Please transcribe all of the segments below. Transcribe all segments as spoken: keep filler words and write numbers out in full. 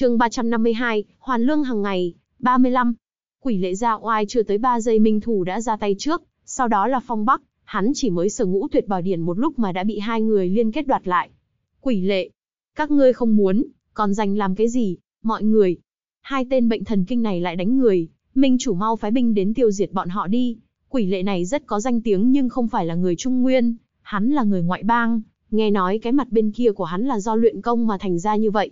Chương ba trăm năm mươi hai, hoàn lương hàng ngày, ba mươi lăm. Quỷ lệ ra oai chưa tới ba giây Minh Thủ đã ra tay trước, sau đó là Phong Bắc, hắn chỉ mới sở Ngũ Tuyệt Bảo Điển một lúc mà đã bị hai người liên kết đoạt lại. Quỷ lệ, các ngươi không muốn, còn dành làm cái gì, mọi người. Hai tên bệnh thần kinh này lại đánh người, Minh Chủ mau phái binh đến tiêu diệt bọn họ đi. Quỷ lệ này rất có danh tiếng nhưng không phải là người Trung Nguyên, hắn là người ngoại bang, nghe nói cái mặt bên kia của hắn là do luyện công mà thành ra như vậy.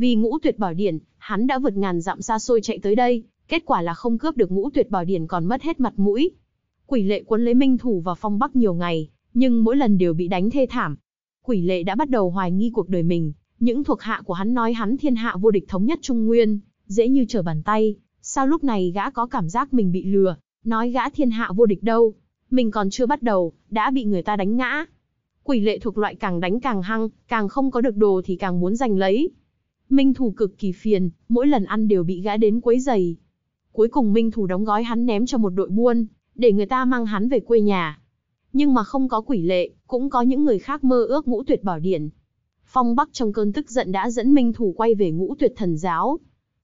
Vì Ngũ Tuyệt Bảo Điển, hắn đã vượt ngàn dặm xa xôi chạy tới đây, kết quả là không cướp được Ngũ Tuyệt Bảo Điển còn mất hết mặt mũi. Quỷ lệ quấn lấy Minh Thủ và Phong Bắc nhiều ngày, nhưng mỗi lần đều bị đánh thê thảm. Quỷ lệ đã bắt đầu hoài nghi cuộc đời mình, những thuộc hạ của hắn nói hắn thiên hạ vô địch thống nhất Trung Nguyên, dễ như trở bàn tay, sao lúc này gã có cảm giác mình bị lừa, nói gã thiên hạ vô địch đâu, mình còn chưa bắt đầu, đã bị người ta đánh ngã. Quỷ lệ thuộc loại càng đánh càng hăng, càng không có được đồ thì càng muốn giành lấy. Minh Thủ cực kỳ phiền, mỗi lần ăn đều bị gã đến quấy rầy. Cuối cùng Minh Thủ đóng gói hắn ném cho một đội buôn, để người ta mang hắn về quê nhà. Nhưng mà không có quỷ lệ, cũng có những người khác mơ ước Ngũ Tuyệt Bảo Điển. Phong Bắc trong cơn tức giận đã dẫn Minh Thủ quay về Ngũ Tuyệt Thần Giáo.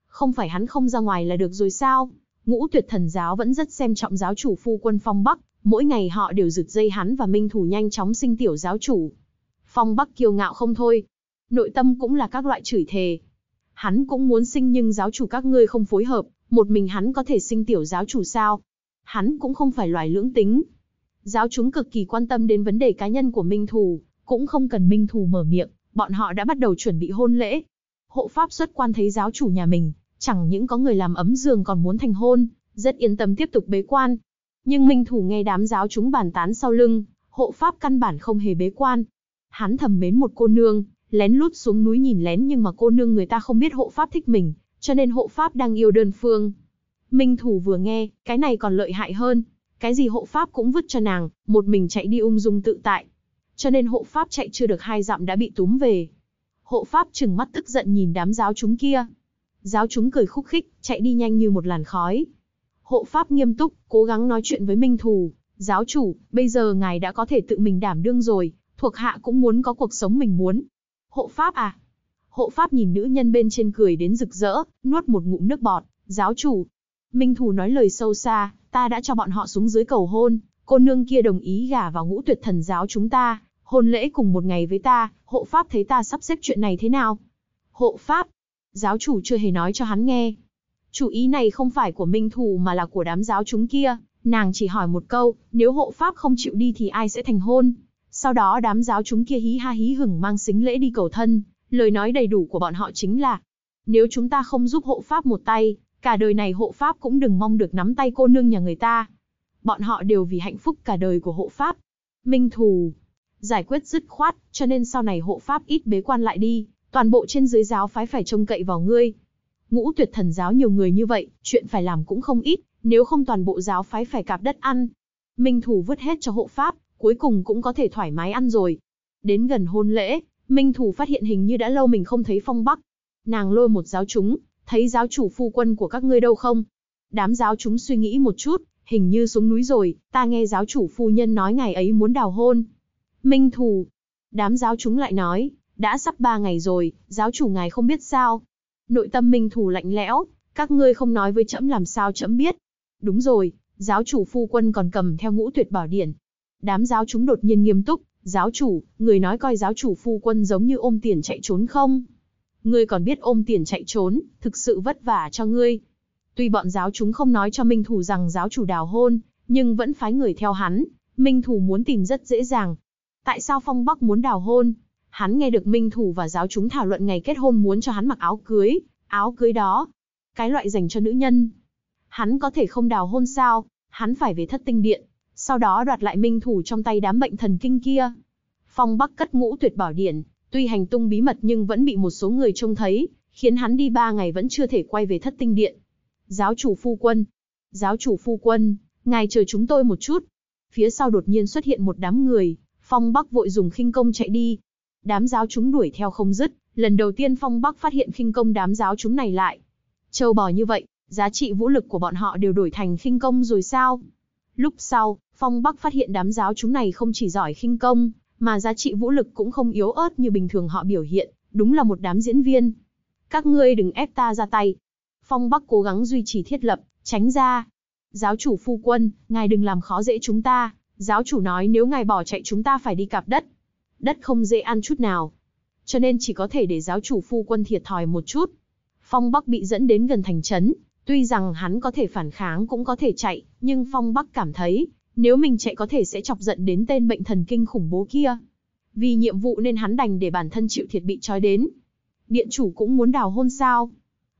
Không phải hắn không ra ngoài là được rồi sao? Ngũ Tuyệt Thần Giáo vẫn rất xem trọng giáo chủ phu quân Phong Bắc, mỗi ngày họ đều rượt dây hắn và Minh Thủ nhanh chóng sinh tiểu giáo chủ. Phong Bắc kiêu ngạo không thôi, nội tâm cũng là các loại chửi thề. Hắn cũng muốn sinh nhưng giáo chủ các ngươi không phối hợp, một mình hắn có thể sinh tiểu giáo chủ sao? Hắn cũng không phải loài lưỡng tính. Giáo chúng cực kỳ quan tâm đến vấn đề cá nhân của Minh Thủ, cũng không cần Minh Thủ mở miệng, bọn họ đã bắt đầu chuẩn bị hôn lễ. Hộ pháp xuất quan thấy giáo chủ nhà mình, chẳng những có người làm ấm giường còn muốn thành hôn, rất yên tâm tiếp tục bế quan. Nhưng Minh Thủ nghe đám giáo chúng bàn tán sau lưng, hộ pháp căn bản không hề bế quan. Hắn thầm mến một cô nương, lén lút xuống núi nhìn lén nhưng mà cô nương người ta không biết hộ pháp thích mình, cho nên hộ pháp đang yêu đơn phương. Minh Thủ vừa nghe, cái này còn lợi hại hơn, cái gì hộ pháp cũng vứt cho nàng, một mình chạy đi ung dung tự tại. Cho nên hộ pháp chạy chưa được hai dặm đã bị túm về. Hộ pháp trừng mắt tức giận nhìn đám giáo chúng kia. Giáo chúng cười khúc khích, chạy đi nhanh như một làn khói. Hộ pháp nghiêm túc, cố gắng nói chuyện với Minh Thủ. Giáo chủ, bây giờ ngài đã có thể tự mình đảm đương rồi, thuộc hạ cũng muốn có cuộc sống mình muốn. Hộ pháp à? Hộ pháp nhìn nữ nhân bên trên cười đến rực rỡ, nuốt một ngụm nước bọt. Giáo chủ. Minh Thủ nói lời sâu xa, ta đã cho bọn họ xuống dưới cầu hôn. Cô nương kia đồng ý gả vào Ngũ Tuyệt Thần Giáo chúng ta, hôn lễ cùng một ngày với ta. Hộ pháp thấy ta sắp xếp chuyện này thế nào? Hộ pháp. Giáo chủ chưa hề nói cho hắn nghe. Chủ ý này không phải của Minh Thủ mà là của đám giáo chúng kia. Nàng chỉ hỏi một câu, nếu hộ pháp không chịu đi thì ai sẽ thành hôn? Sau đó đám giáo chúng kia hí ha hí hửng mang sính lễ đi cầu thân. Lời nói đầy đủ của bọn họ chính là, nếu chúng ta không giúp hộ pháp một tay, cả đời này hộ pháp cũng đừng mong được nắm tay cô nương nhà người ta. Bọn họ đều vì hạnh phúc cả đời của hộ pháp. Minh Thủ giải quyết dứt khoát, cho nên sau này hộ pháp ít bế quan lại đi. Toàn bộ trên dưới giáo phái phải trông cậy vào ngươi. Ngũ Tuyệt Thần Giáo nhiều người như vậy, chuyện phải làm cũng không ít, nếu không toàn bộ giáo phái phải cạp đất ăn. Minh Thủ vứt hết cho hộ pháp, cuối cùng cũng có thể thoải mái ăn rồi. Đến gần hôn lễ, Minh Thủ phát hiện hình như đã lâu mình không thấy Phong Bắc. Nàng lôi một giáo chúng, thấy giáo chủ phu quân của các ngươi đâu không? Đám giáo chúng suy nghĩ một chút, hình như xuống núi rồi, ta nghe giáo chủ phu nhân nói ngày ấy muốn đào hôn. Minh Thủ. Đám giáo chúng lại nói, đã sắp ba ngày rồi, giáo chủ ngài không biết sao? Nội tâm Minh Thủ lạnh lẽo, các ngươi không nói với trẫm làm sao trẫm biết? Đúng rồi, giáo chủ phu quân còn cầm theo Ngũ Tuyệt Bảo Điển. Đám giáo chúng đột nhiên nghiêm túc, giáo chủ, người nói coi giáo chủ phu quân giống như ôm tiền chạy trốn không? Ngươi còn biết ôm tiền chạy trốn, thực sự vất vả cho ngươi. Tuy bọn giáo chúng không nói cho Minh Thủ rằng giáo chủ đào hôn, nhưng vẫn phái người theo hắn, Minh Thủ muốn tìm rất dễ dàng. Tại sao Phong Bắc muốn đào hôn? Hắn nghe được Minh Thủ và giáo chúng thảo luận ngày kết hôn muốn cho hắn mặc áo cưới, áo cưới đó, cái loại dành cho nữ nhân. Hắn có thể không đào hôn sao, hắn phải về Thất Tinh Điện, sau đó đoạt lại Minh Thủ trong tay đám bệnh thần kinh kia. Phong Bắc cất Ngũ Tuyệt Bảo Điển, tuy hành tung bí mật nhưng vẫn bị một số người trông thấy, khiến hắn đi ba ngày vẫn chưa thể quay về Thất Tinh Điện. Giáo chủ phu quân, giáo chủ phu quân, ngài chờ chúng tôi một chút. Phía sau đột nhiên xuất hiện một đám người, Phong Bắc vội dùng khinh công chạy đi. Đám giáo chúng đuổi theo không dứt, lần đầu tiên Phong Bắc phát hiện khinh công đám giáo chúng này lại. Châu bò như vậy, giá trị vũ lực của bọn họ đều đổi thành khinh công rồi sao? Lúc sau, Phong Bắc phát hiện đám giáo chúng này không chỉ giỏi khinh công, mà giá trị vũ lực cũng không yếu ớt như bình thường họ biểu hiện, đúng là một đám diễn viên. Các ngươi đừng ép ta ra tay. Phong Bắc cố gắng duy trì thiết lập, tránh ra. Giáo chủ phu quân, ngài đừng làm khó dễ chúng ta. Giáo chủ nói nếu ngài bỏ chạy chúng ta phải đi cạp đất. Đất không dễ ăn chút nào. Cho nên chỉ có thể để giáo chủ phu quân thiệt thòi một chút. Phong Bắc bị dẫn đến gần thành trấn. Tuy rằng hắn có thể phản kháng cũng có thể chạy, nhưng Phong Bắc cảm thấy, nếu mình chạy có thể sẽ chọc giận đến tên bệnh thần kinh khủng bố kia. Vì nhiệm vụ nên hắn đành để bản thân chịu thiệt bị trói đến. Điện chủ cũng muốn đào hôn sao?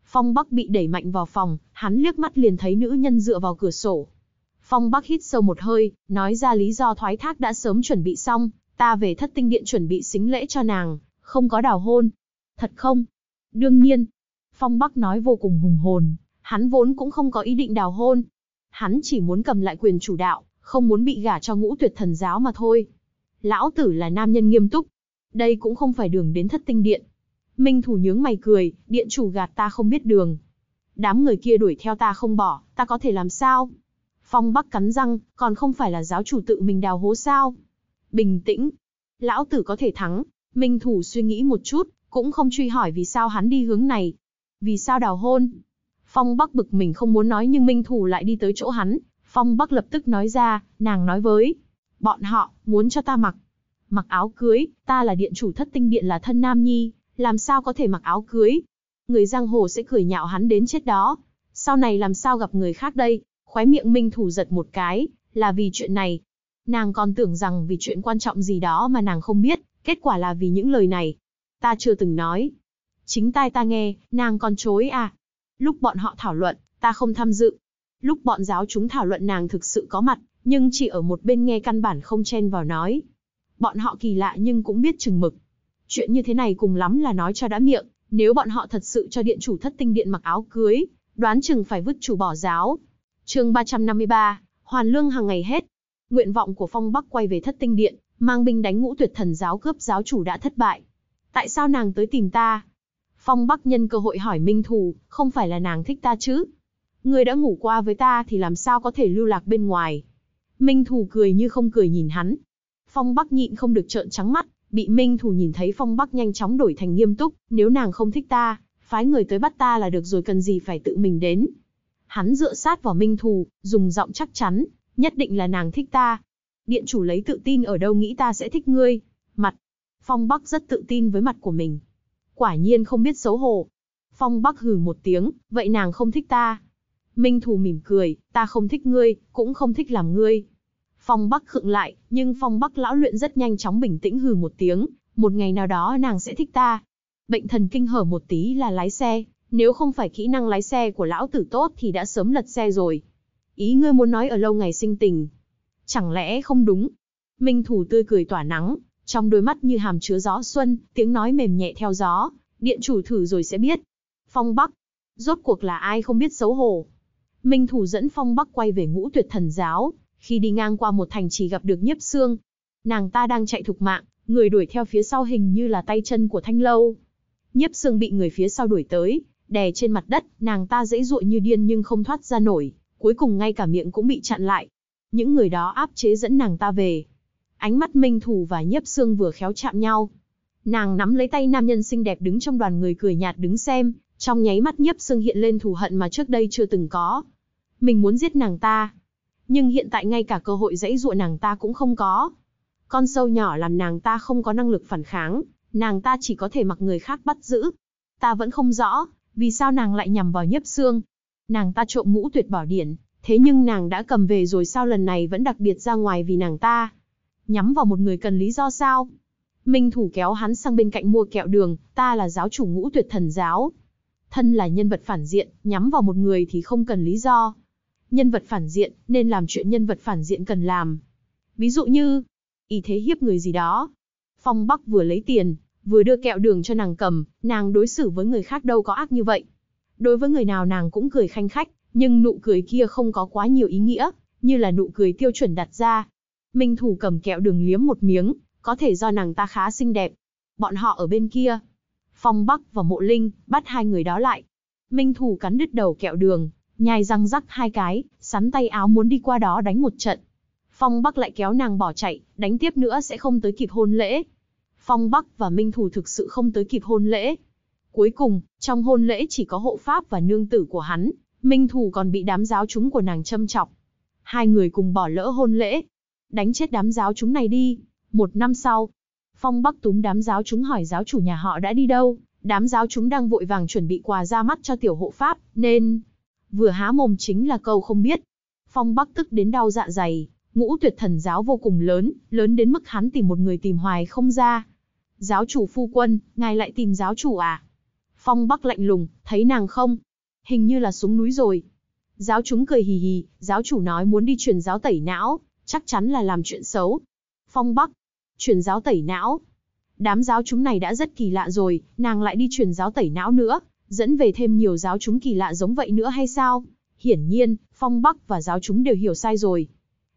Phong Bắc bị đẩy mạnh vào phòng, hắn liếc mắt liền thấy nữ nhân dựa vào cửa sổ. Phong Bắc hít sâu một hơi, nói ra lý do thoái thác đã sớm chuẩn bị xong, ta về Thất Tinh Điện chuẩn bị sính lễ cho nàng, không có đào hôn. Thật không? Đương nhiên. Phong Bắc nói vô cùng hùng hồn, hắn vốn cũng không có ý định đào hôn. Hắn chỉ muốn cầm lại quyền chủ đạo, không muốn bị gả cho Ngũ Tuyệt Thần Giáo mà thôi. Lão tử là nam nhân nghiêm túc. Đây cũng không phải đường đến Thất Tinh Điện. Minh Thủ nhướng mày cười, điện chủ gạt ta không biết đường. Đám người kia đuổi theo ta không bỏ, ta có thể làm sao? Phong Bắc cắn răng, còn không phải là giáo chủ tự mình đào hố sao? Bình tĩnh. Lão tử có thể thắng. Minh Thủ suy nghĩ một chút, cũng không truy hỏi vì sao hắn đi hướng này. Vì sao đào hôn? Phong Bắc bực mình không muốn nói nhưng Minh Thủ lại đi tới chỗ hắn. Phong Bắc lập tức nói ra, nàng nói với. Bọn họ, muốn cho ta mặc. Mặc áo cưới, ta là điện chủ Thất Tinh Điện là thân nam nhi. Làm sao có thể mặc áo cưới? Người giang hồ sẽ cười nhạo hắn đến chết đó. Sau này làm sao gặp người khác đây? Khóe miệng Minh Thủ giật một cái, là vì chuyện này. Nàng còn tưởng rằng vì chuyện quan trọng gì đó mà nàng không biết, kết quả là vì những lời này. Ta chưa từng nói. Chính tai ta nghe, nàng còn chối à? Lúc bọn họ thảo luận, ta không tham dự. Lúc bọn giáo chúng thảo luận nàng thực sự có mặt, nhưng chỉ ở một bên nghe căn bản không chen vào nói. Bọn họ kỳ lạ nhưng cũng biết chừng mực. Chuyện như thế này cùng lắm là nói cho đã miệng, nếu bọn họ thật sự cho điện chủ Thất Tinh Điện mặc áo cưới, đoán chừng phải vứt chủ bỏ giáo. Chương ba trăm năm mươi ba, hoàn lương hàng ngày hết. Nguyện vọng của Phong Bắc quay về Thất Tinh Điện, mang binh đánh Ngũ Tuyệt Thần Giáo cướp giáo chủ đã thất bại. Tại sao nàng tới tìm ta? Phong Bắc nhân cơ hội hỏi Minh Thủ, không phải là nàng thích ta chứ? Ngươi đã ngủ qua với ta thì làm sao có thể lưu lạc bên ngoài? Minh Thủ cười như không cười nhìn hắn. Phong Bắc nhịn không được trợn trắng mắt. Bị Minh Thủ nhìn thấy Phong Bắc nhanh chóng đổi thành nghiêm túc, nếu nàng không thích ta, phái người tới bắt ta là được rồi cần gì phải tự mình đến. Hắn dựa sát vào Minh Thủ, dùng giọng chắc chắn, nhất định là nàng thích ta. Điện chủ lấy tự tin ở đâu nghĩ ta sẽ thích ngươi? Mặt. Phong Bắc rất tự tin với mặt của mình. Quả nhiên không biết xấu hổ. Phong Bắc hừ một tiếng, vậy nàng không thích ta. Minh Thủ mỉm cười, ta không thích ngươi, cũng không thích làm ngươi. Phong Bắc khựng lại, nhưng Phong Bắc lão luyện rất nhanh chóng bình tĩnh hừ một tiếng, một ngày nào đó nàng sẽ thích ta. Bệnh thần kinh hở một tí là lái xe, nếu không phải kỹ năng lái xe của lão tử tốt thì đã sớm lật xe rồi. Ý ngươi muốn nói ở lâu ngày sinh tình. Chẳng lẽ không đúng? Minh Thủ tươi cười tỏa nắng, trong đôi mắt như hàm chứa gió xuân, tiếng nói mềm nhẹ theo gió, điện chủ thử rồi sẽ biết. Phong Bắc, rốt cuộc là ai không biết xấu hổ. Minh Thủ dẫn Phong Bắc quay về Ngũ Tuyệt Thần Giáo. Khi đi ngang qua một thành trì gặp được Nhiếp Sương, nàng ta đang chạy thục mạng, người đuổi theo phía sau hình như là tay chân của Thanh Lâu. Nhiếp Sương bị người phía sau đuổi tới, đè trên mặt đất, nàng ta giãy giụa như điên nhưng không thoát ra nổi, cuối cùng ngay cả miệng cũng bị chặn lại. Những người đó áp chế dẫn nàng ta về. Ánh mắt Minh Thủ và Nhiếp Sương vừa khéo chạm nhau. Nàng nắm lấy tay nam nhân xinh đẹp đứng trong đoàn người cười nhạt đứng xem, trong nháy mắt Nhiếp Sương hiện lên thù hận mà trước đây chưa từng có. Mình muốn giết nàng ta. Nhưng hiện tại ngay cả cơ hội giãy giụa nàng ta cũng không có. Con sâu nhỏ làm nàng ta không có năng lực phản kháng, nàng ta chỉ có thể mặc người khác bắt giữ. Ta vẫn không rõ, vì sao nàng lại nhằm vào Nhiếp Sương. Nàng ta trộm Ngũ Tuyệt Bảo Điển, thế nhưng nàng đã cầm về rồi sao lần này vẫn đặc biệt ra ngoài vì nàng ta. Nhắm vào một người cần lý do sao? Minh Thủ kéo hắn sang bên cạnh mua kẹo đường, ta là giáo chủ Ngũ Tuyệt Thần Giáo. Thân là nhân vật phản diện, nhắm vào một người thì không cần lý do. Nhân vật phản diện nên làm chuyện nhân vật phản diện cần làm. Ví dụ như, ý thế hiếp người gì đó. Phong Bắc vừa lấy tiền, vừa đưa kẹo đường cho nàng cầm, nàng đối xử với người khác đâu có ác như vậy. Đối với người nào nàng cũng cười khanh khách, nhưng nụ cười kia không có quá nhiều ý nghĩa, như là nụ cười tiêu chuẩn đặt ra. Minh Thủ cầm kẹo đường liếm một miếng, có thể do nàng ta khá xinh đẹp. Bọn họ ở bên kia. Phong Bắc và Mộ Linh bắt hai người đó lại. Minh Thủ cắn đứt đầu kẹo đường. Nhai răng rắc hai cái, sắn tay áo muốn đi qua đó đánh một trận. Phong Bắc lại kéo nàng bỏ chạy, đánh tiếp nữa sẽ không tới kịp hôn lễ. Phong Bắc và Minh Thủ thực sự không tới kịp hôn lễ. Cuối cùng, trong hôn lễ chỉ có hộ pháp và nương tử của hắn, Minh Thủ còn bị đám giáo chúng của nàng châm chọc. Hai người cùng bỏ lỡ hôn lễ. Đánh chết đám giáo chúng này đi. Một năm sau, Phong Bắc túm đám giáo chúng hỏi giáo chủ nhà họ đã đi đâu. Đám giáo chúng đang vội vàng chuẩn bị quà ra mắt cho tiểu hộ pháp, nên... Vừa há mồm chính là câu không biết. Phong Bắc tức đến đau dạ dày. Ngũ Tuyệt Thần Giáo vô cùng lớn, lớn đến mức hắn tìm một người tìm hoài không ra. Giáo chủ phu quân, ngài lại tìm giáo chủ à? Phong Bắc lạnh lùng, thấy nàng không? Hình như là xuống núi rồi. Giáo chúng cười hì hì, giáo chủ nói muốn đi truyền giáo tẩy não, chắc chắn là làm chuyện xấu. Phong Bắc, truyền giáo tẩy não. Đám giáo chúng này đã rất kỳ lạ rồi, nàng lại đi truyền giáo tẩy não nữa, dẫn về thêm nhiều giáo chúng kỳ lạ giống vậy nữa hay sao? Hiển nhiên, Phong Bắc và giáo chúng đều hiểu sai rồi.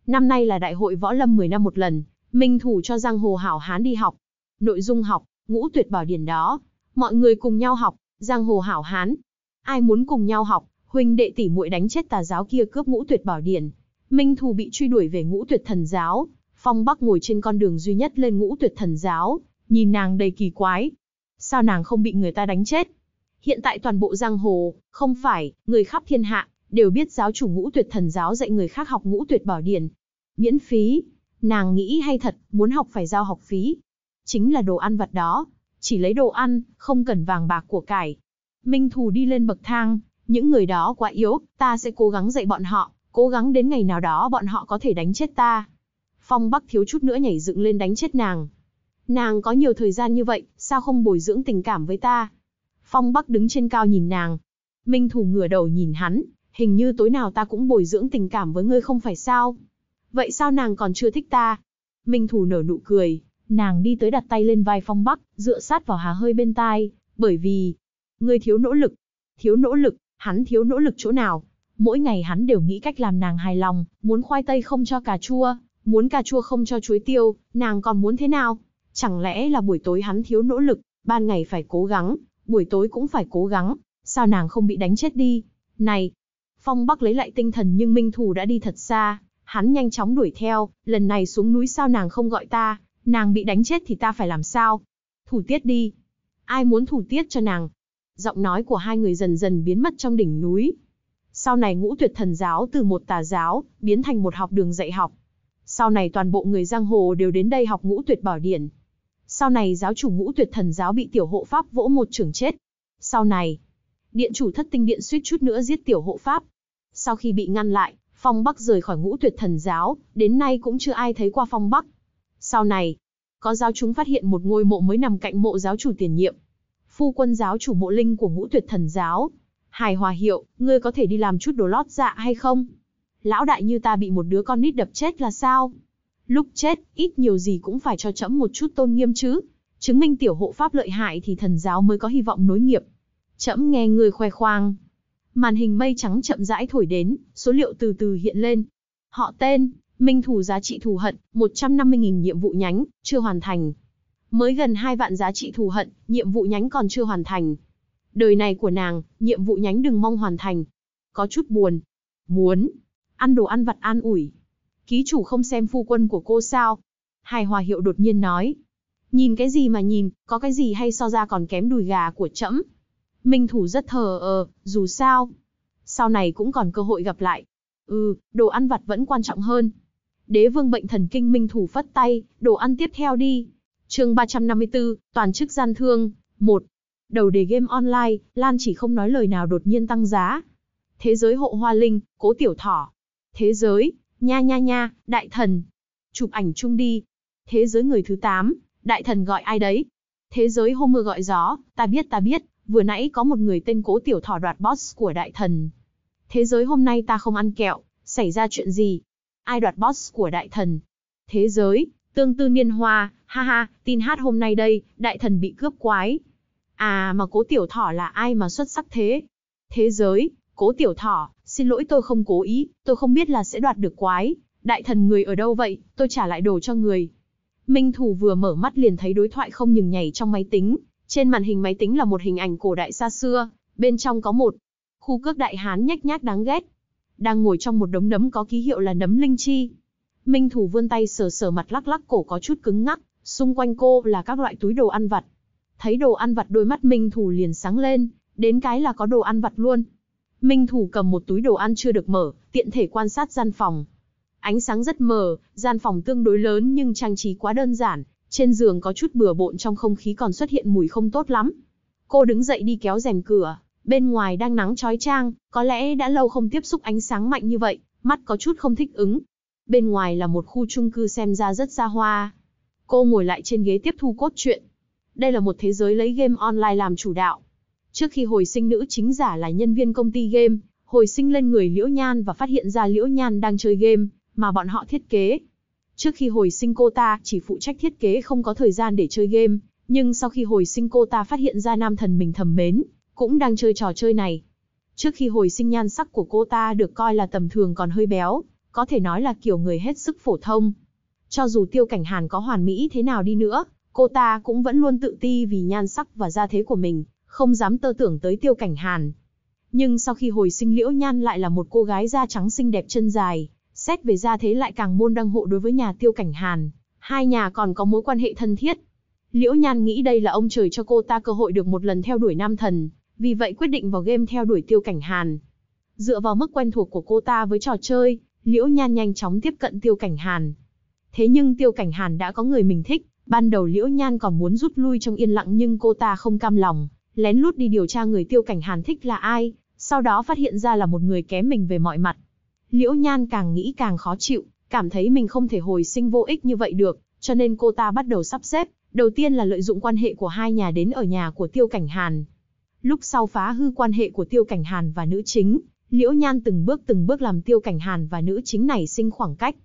Năm nay là đại hội võ lâm mười năm một lần, Minh Thủ cho giang hồ hảo hán đi học. Nội dung học, Ngũ Tuyệt Bảo Điển đó. Mọi người cùng nhau học, giang hồ hảo hán. Ai muốn cùng nhau học, huynh đệ tỷ muội đánh chết tà giáo kia cướp Ngũ Tuyệt Bảo Điển. Minh Thủ bị truy đuổi về Ngũ Tuyệt Thần Giáo. Phong Bắc ngồi trên con đường duy nhất lên Ngũ Tuyệt Thần Giáo, nhìn nàng đầy kỳ quái. Sao nàng không bị người ta đánh chết? Hiện tại toàn bộ giang hồ, không phải, người khắp thiên hạ, đều biết giáo chủ Ngũ Tuyệt Thần Giáo dạy người khác học Ngũ Tuyệt Bảo Điển. Miễn phí, nàng nghĩ hay thật, muốn học phải giao học phí. Chính là đồ ăn vặt đó, chỉ lấy đồ ăn, không cần vàng bạc của cải. Minh Thủ đi lên bậc thang, những người đó quá yếu, ta sẽ cố gắng dạy bọn họ, cố gắng đến ngày nào đó bọn họ có thể đánh chết ta. Phong Bắc thiếu chút nữa nhảy dựng lên đánh chết nàng. Nàng có nhiều thời gian như vậy, sao không bồi dưỡng tình cảm với ta? Phong Bắc đứng trên cao nhìn nàng. Minh Thủ ngửa đầu nhìn hắn, hình như tối nào ta cũng bồi dưỡng tình cảm với ngươi không phải sao? Vậy sao nàng còn chưa thích ta? Minh Thủ nở nụ cười, nàng đi tới đặt tay lên vai Phong Bắc, dựa sát vào hà hơi bên tai, bởi vì... Ngươi thiếu nỗ lực. Thiếu nỗ lực, hắn thiếu nỗ lực chỗ nào? Mỗi ngày hắn đều nghĩ cách làm nàng hài lòng, muốn khoai tây không cho cà chua, muốn cà chua không cho chuối tiêu, nàng còn muốn thế nào? Chẳng lẽ là buổi tối hắn thiếu nỗ lực, ban ngày phải cố gắng, buổi tối cũng phải cố gắng, sao nàng không bị đánh chết đi? Này! Phong Bắc lấy lại tinh thần nhưng Minh Thủ đã đi thật xa, hắn nhanh chóng đuổi theo, lần này xuống núi sao nàng không gọi ta, nàng bị đánh chết thì ta phải làm sao? Thủ tiết đi! Ai muốn thủ tiết cho nàng? Giọng nói của hai người dần dần biến mất trong đỉnh núi. Sau này Ngũ Tuyệt Thần Giáo từ một tà giáo, biến thành một học đường dạy học. Sau này toàn bộ người giang hồ đều đến đây học Ngũ Tuyệt Bảo Điển. Sau này giáo chủ Ngũ Tuyệt Thần Giáo bị tiểu hộ pháp vỗ một chưởng chết. Sau này, điện chủ Thất Tinh Điện suýt chút nữa giết tiểu hộ pháp. Sau khi bị ngăn lại, Phong Bắc rời khỏi Ngũ Tuyệt Thần Giáo, đến nay cũng chưa ai thấy qua Phong Bắc. Sau này, có giáo chúng phát hiện một ngôi mộ mới nằm cạnh mộ giáo chủ tiền nhiệm. Phu quân giáo chủ mộ linh của Ngũ Tuyệt Thần Giáo. Hài Hòa Hiệu, ngươi có thể đi làm chút đồ lót dạ hay không? Lão đại như ta bị một đứa con nít đập chết là sao? Lúc chết, ít nhiều gì cũng phải cho chẫm một chút tôn nghiêm chứ. Chứng minh tiểu hộ pháp lợi hại thì thần giáo mới có hy vọng nối nghiệp. Chẫm nghe người khoe khoang. Màn hình mây trắng chậm rãi thổi đến, số liệu từ từ hiện lên. Họ tên, Minh Thủ giá trị thù hận, một trăm năm mươi nghìn nhiệm vụ nhánh, chưa hoàn thành. Mới gần hai vạn giá trị thù hận, nhiệm vụ nhánh còn chưa hoàn thành. Đời này của nàng, nhiệm vụ nhánh đừng mong hoàn thành. Có chút buồn. Muốn. Ăn đồ ăn vặt an ủi. Ký chủ không xem phu quân của cô sao? Hài Hòa Hiệu đột nhiên nói. Nhìn cái gì mà nhìn, có cái gì hay so ra còn kém đùi gà của trẫm. Minh Thủ rất thờ ờ, dù sao. Sau này cũng còn cơ hội gặp lại. Ừ, đồ ăn vặt vẫn quan trọng hơn. Đế vương bệnh thần kinh Minh Thủ phất tay, đồ ăn tiếp theo đi. Chương ba trăm năm mươi tư, toàn chức gian thương, một. Đầu đề game online, Lan Chỉ không nói lời nào đột nhiên tăng giá. Thế giới Hộ Hoa Linh, Cố Tiểu Thỏ. Thế giới, nha nha nha, đại thần. Chụp ảnh chung đi. Thế giới người thứ tám, đại thần gọi ai đấy? Thế giới hôm mưa gọi gió, ta biết ta biết, vừa nãy có một người tên Cố Tiểu Thỏ đoạt boss của đại thần. Thế giới hôm nay ta không ăn kẹo, xảy ra chuyện gì? Ai đoạt boss của đại thần? Thế giới, tương tư niên hoa, ha ha, tin hát hôm nay đây, đại thần bị cướp quái. À mà Cố Tiểu Thỏ là ai mà xuất sắc thế? Thế giới, Cố Tiểu Thỏ, xin lỗi tôi không cố ý, tôi không biết là sẽ đoạt được quái. Đại thần người ở đâu vậy, tôi trả lại đồ cho người. Minh Thủ vừa mở mắt liền thấy đối thoại không ngừng nhảy trong máy tính. Trên màn hình máy tính là một hình ảnh cổ đại xa xưa, bên trong có một khu cước đại hán nhách nhác đáng ghét. Đang ngồi trong một đống nấm có ký hiệu là nấm linh chi. Minh Thủ vươn tay sờ sờ mặt lắc lắc cổ có chút cứng ngắc, xung quanh cô là các loại túi đồ ăn vặt. thấy đồ ăn vặt đôi mắt Minh Thủ liền sáng lên, đến cái là có đồ ăn vặt luôn. Minh Thủ cầm một túi đồ ăn chưa được mở, tiện thể quan sát gian phòng. Ánh sáng rất mờ, gian phòng tương đối lớn nhưng trang trí quá đơn giản, trên giường có chút bừa bộn, trong không khí còn xuất hiện mùi không tốt lắm. Cô đứng dậy đi kéo rèm cửa, bên ngoài đang nắng chói chang, có lẽ đã lâu không tiếp xúc ánh sáng mạnh như vậy, mắt có chút không thích ứng. Bên ngoài là một khu chung cư xem ra rất xa hoa. Cô ngồi lại trên ghế tiếp thu cốt truyện. Đây là một thế giới lấy game online làm chủ đạo. Trước khi hồi sinh, nữ chính giả là nhân viên công ty game, hồi sinh lên người Liễu Nhan và phát hiện ra Liễu Nhan đang chơi game mà bọn họ thiết kế. Trước khi hồi sinh cô ta chỉ phụ trách thiết kế, không có thời gian để chơi game, nhưng sau khi hồi sinh cô ta phát hiện ra nam thần mình thầm mến cũng đang chơi trò chơi này. Trước khi hồi sinh nhan sắc của cô ta được coi là tầm thường, còn hơi béo, có thể nói là kiểu người hết sức phổ thông. Cho dù Tiêu Cảnh Hàn có hoàn mỹ thế nào đi nữa, cô ta cũng vẫn luôn tự ti vì nhan sắc và gia thế của mình, không dám tơ tưởng tới Tiêu Cảnh Hàn. Nhưng sau khi hồi sinh Liễu Nhan lại là một cô gái da trắng xinh đẹp chân dài, xét về gia thế lại càng môn đăng hộ đối với nhà Tiêu Cảnh Hàn, hai nhà còn có mối quan hệ thân thiết. Liễu Nhan nghĩ đây là ông trời cho cô ta cơ hội được một lần theo đuổi nam thần, vì vậy quyết định vào game theo đuổi Tiêu Cảnh Hàn. Dựa vào mức quen thuộc của cô ta với trò chơi, Liễu Nhan nhanh chóng tiếp cận Tiêu Cảnh Hàn. Thế nhưng Tiêu Cảnh Hàn đã có người mình thích, ban đầu Liễu Nhan còn muốn rút lui trong yên lặng nhưng cô ta không cam lòng, lén lút đi điều tra người Tiêu Cảnh Hàn thích là ai, sau đó phát hiện ra là một người kém mình về mọi mặt. Liễu Nhan càng nghĩ càng khó chịu, cảm thấy mình không thể hồi sinh vô ích như vậy được, cho nên cô ta bắt đầu sắp xếp, đầu tiên là lợi dụng quan hệ của hai nhà đến ở nhà của Tiêu Cảnh Hàn. Lúc sau phá hư quan hệ của Tiêu Cảnh Hàn và nữ chính, Liễu Nhan từng bước từng bước làm Tiêu Cảnh Hàn và nữ chính này sinh khoảng cách.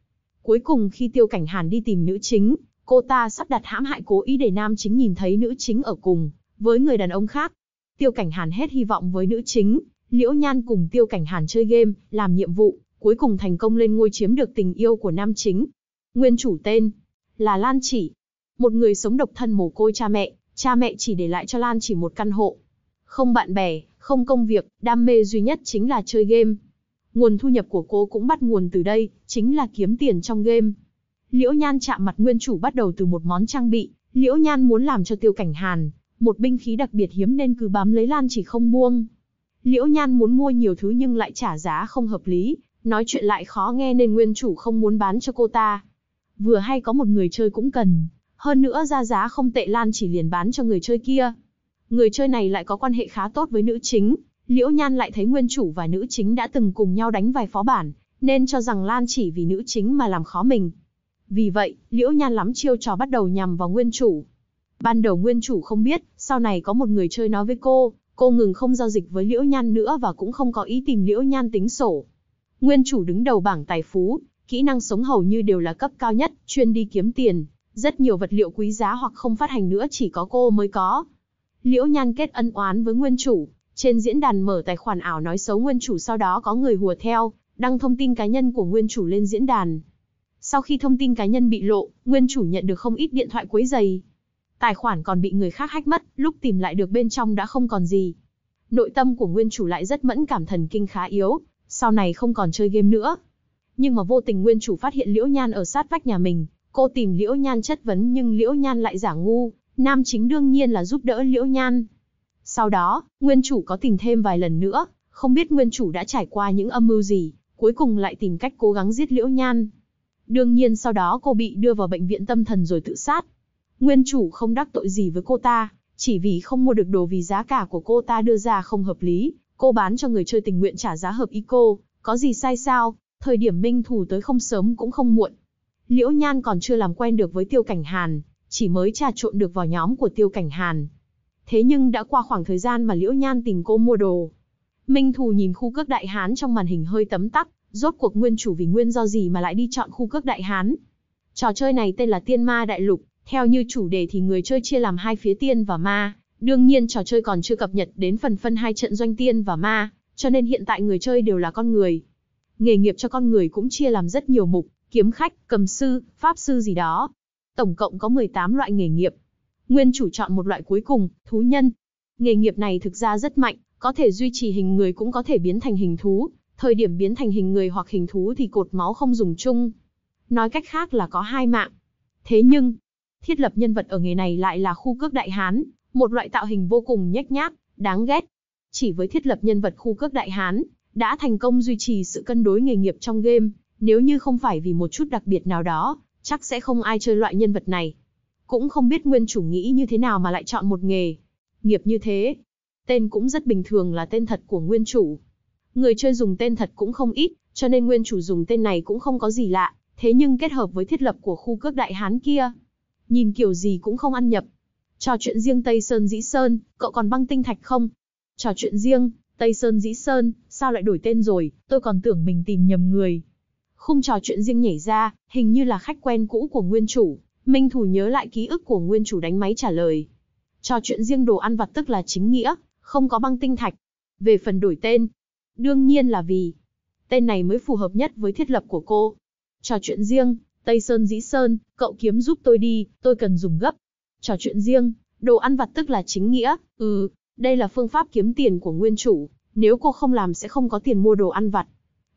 Cuối cùng khi Tiêu Cảnh Hàn đi tìm nữ chính, cô ta sắp đặt hãm hại cố ý để nam chính nhìn thấy nữ chính ở cùng với người đàn ông khác. Tiêu Cảnh Hàn hết hy vọng với nữ chính, Liễu Nhan cùng Tiêu Cảnh Hàn chơi game, làm nhiệm vụ, cuối cùng thành công lên ngôi chiếm được tình yêu của nam chính. Nguyên chủ tên là Lan Chỉ, một người sống độc thân mồ côi cha mẹ, cha mẹ chỉ để lại cho Lan Chỉ một căn hộ. Không bạn bè, không công việc, đam mê duy nhất chính là chơi game. Nguồn thu nhập của cô cũng bắt nguồn từ đây, chính là kiếm tiền trong game. Liễu Nhan chạm mặt nguyên chủ bắt đầu từ một món trang bị, Liễu Nhan muốn làm cho Tiêu Cảnh Hàn một binh khí đặc biệt hiếm nên cứ bám lấy Lan Chỉ không buông. Liễu Nhan muốn mua nhiều thứ nhưng lại trả giá không hợp lý, nói chuyện lại khó nghe nên nguyên chủ không muốn bán cho cô ta. Vừa hay có một người chơi cũng cần, hơn nữa ra giá không tệ, Lan Chỉ liền bán cho người chơi kia. Người chơi này lại có quan hệ khá tốt với nữ chính, Liễu Nhan lại thấy nguyên chủ và nữ chính đã từng cùng nhau đánh vài phó bản, nên cho rằng Lan Chỉ vì nữ chính mà làm khó mình. Vì vậy, Liễu Nhan lắm chiêu trò bắt đầu nhằm vào nguyên chủ. Ban đầu nguyên chủ không biết, sau này có một người chơi nói với cô, cô ngừng không giao dịch với Liễu Nhan nữa và cũng không có ý tìm Liễu Nhan tính sổ. Nguyên chủ đứng đầu bảng tài phú, kỹ năng sống hầu như đều là cấp cao nhất, chuyên đi kiếm tiền, rất nhiều vật liệu quý giá hoặc không phát hành nữa chỉ có cô mới có. Liễu Nhan kết ân oán với nguyên chủ, trên diễn đàn mở tài khoản ảo nói xấu nguyên chủ, sau đó có người hùa theo, đăng thông tin cá nhân của nguyên chủ lên diễn đàn. Sau khi thông tin cá nhân bị lộ, nguyên chủ nhận được không ít điện thoại quấy rầy. Tài khoản còn bị người khác hack mất, lúc tìm lại được bên trong đã không còn gì. Nội tâm của nguyên chủ lại rất mẫn cảm, thần kinh khá yếu, sau này không còn chơi game nữa. Nhưng mà vô tình nguyên chủ phát hiện Liễu Nhan ở sát vách nhà mình, cô tìm Liễu Nhan chất vấn nhưng Liễu Nhan lại giả ngu, nam chính đương nhiên là giúp đỡ Liễu Nhan. Sau đó, nguyên chủ có tìm thêm vài lần nữa, không biết nguyên chủ đã trải qua những âm mưu gì, cuối cùng lại tìm cách cố gắng giết Liễu Nhan. Đương nhiên sau đó cô bị đưa vào bệnh viện tâm thần rồi tự sát. Nguyên chủ không đắc tội gì với cô ta, chỉ vì không mua được đồ vì giá cả của cô ta đưa ra không hợp lý, cô bán cho người chơi tình nguyện trả giá hợp ý cô, có gì sai sao, thời điểm Minh Thủ tới không sớm cũng không muộn. Liễu Nhan còn chưa làm quen được với Tiêu Cảnh Hàn, chỉ mới trà trộn được vào nhóm của Tiêu Cảnh Hàn. Thế nhưng đã qua khoảng thời gian mà Liễu Nhan tìm cô mua đồ. Minh Thủ nhìn khu cước đại hán trong màn hình hơi tấm tắc, rốt cuộc nguyên chủ vì nguyên do gì mà lại đi chọn khu cước đại hán. Trò chơi này tên là Tiên Ma Đại Lục, theo như chủ đề thì người chơi chia làm hai phía tiên và ma, đương nhiên trò chơi còn chưa cập nhật đến phần phân hai trận doanh tiên và ma, cho nên hiện tại người chơi đều là con người. Nghề nghiệp cho con người cũng chia làm rất nhiều mục, kiếm khách, cầm sư, pháp sư gì đó. Tổng cộng có mười tám loại nghề nghiệp. Nguyên chủ chọn một loại cuối cùng, thú nhân. Nghề nghiệp này thực ra rất mạnh, có thể duy trì hình người cũng có thể biến thành hình thú. Thời điểm biến thành hình người hoặc hình thú thì cột máu không dùng chung. Nói cách khác là có hai mạng. Thế nhưng, thiết lập nhân vật ở nghề này lại là khu cước đại hán. một loại tạo hình vô cùng nhếch nhác, đáng ghét. Chỉ với thiết lập nhân vật khu cước đại hán, đã thành công duy trì sự cân đối nghề nghiệp trong game, nếu như không phải vì một chút đặc biệt nào đó, chắc sẽ không ai chơi loại nhân vật này. Cũng không biết nguyên chủ nghĩ như thế nào mà lại chọn một nghề nghiệp như thế. Tên cũng rất bình thường là tên thật của nguyên chủ. Người chơi dùng tên thật cũng không ít, cho nên nguyên chủ dùng tên này cũng không có gì lạ, thế nhưng kết hợp với thiết lập của khu cước đại hán kia, nhìn kiểu gì cũng không ăn nhập. Trò chuyện riêng Tây Sơn Dĩ Sơn, cậu còn băng tinh thạch không? Trò chuyện riêng, Tây Sơn Dĩ Sơn, sao lại đổi tên rồi, tôi còn tưởng mình tìm nhầm người. Khung trò chuyện riêng nhảy ra, hình như là khách quen cũ của nguyên chủ, Minh Thủ nhớ lại ký ức của nguyên chủ đánh máy trả lời. Trò chuyện riêng đồ ăn vặt tức là chính nghĩa, không có băng tinh thạch. Về phần đổi tên, đương nhiên là vì tên này mới phù hợp nhất với thiết lập của cô. Trò chuyện riêng, Tây Sơn Dĩ Sơn, cậu kiếm giúp tôi đi, tôi cần dùng gấp. Trò chuyện riêng, đồ ăn vặt tức là chính nghĩa, ừ, đây là phương pháp kiếm tiền của nguyên chủ, nếu cô không làm sẽ không có tiền mua đồ ăn vặt.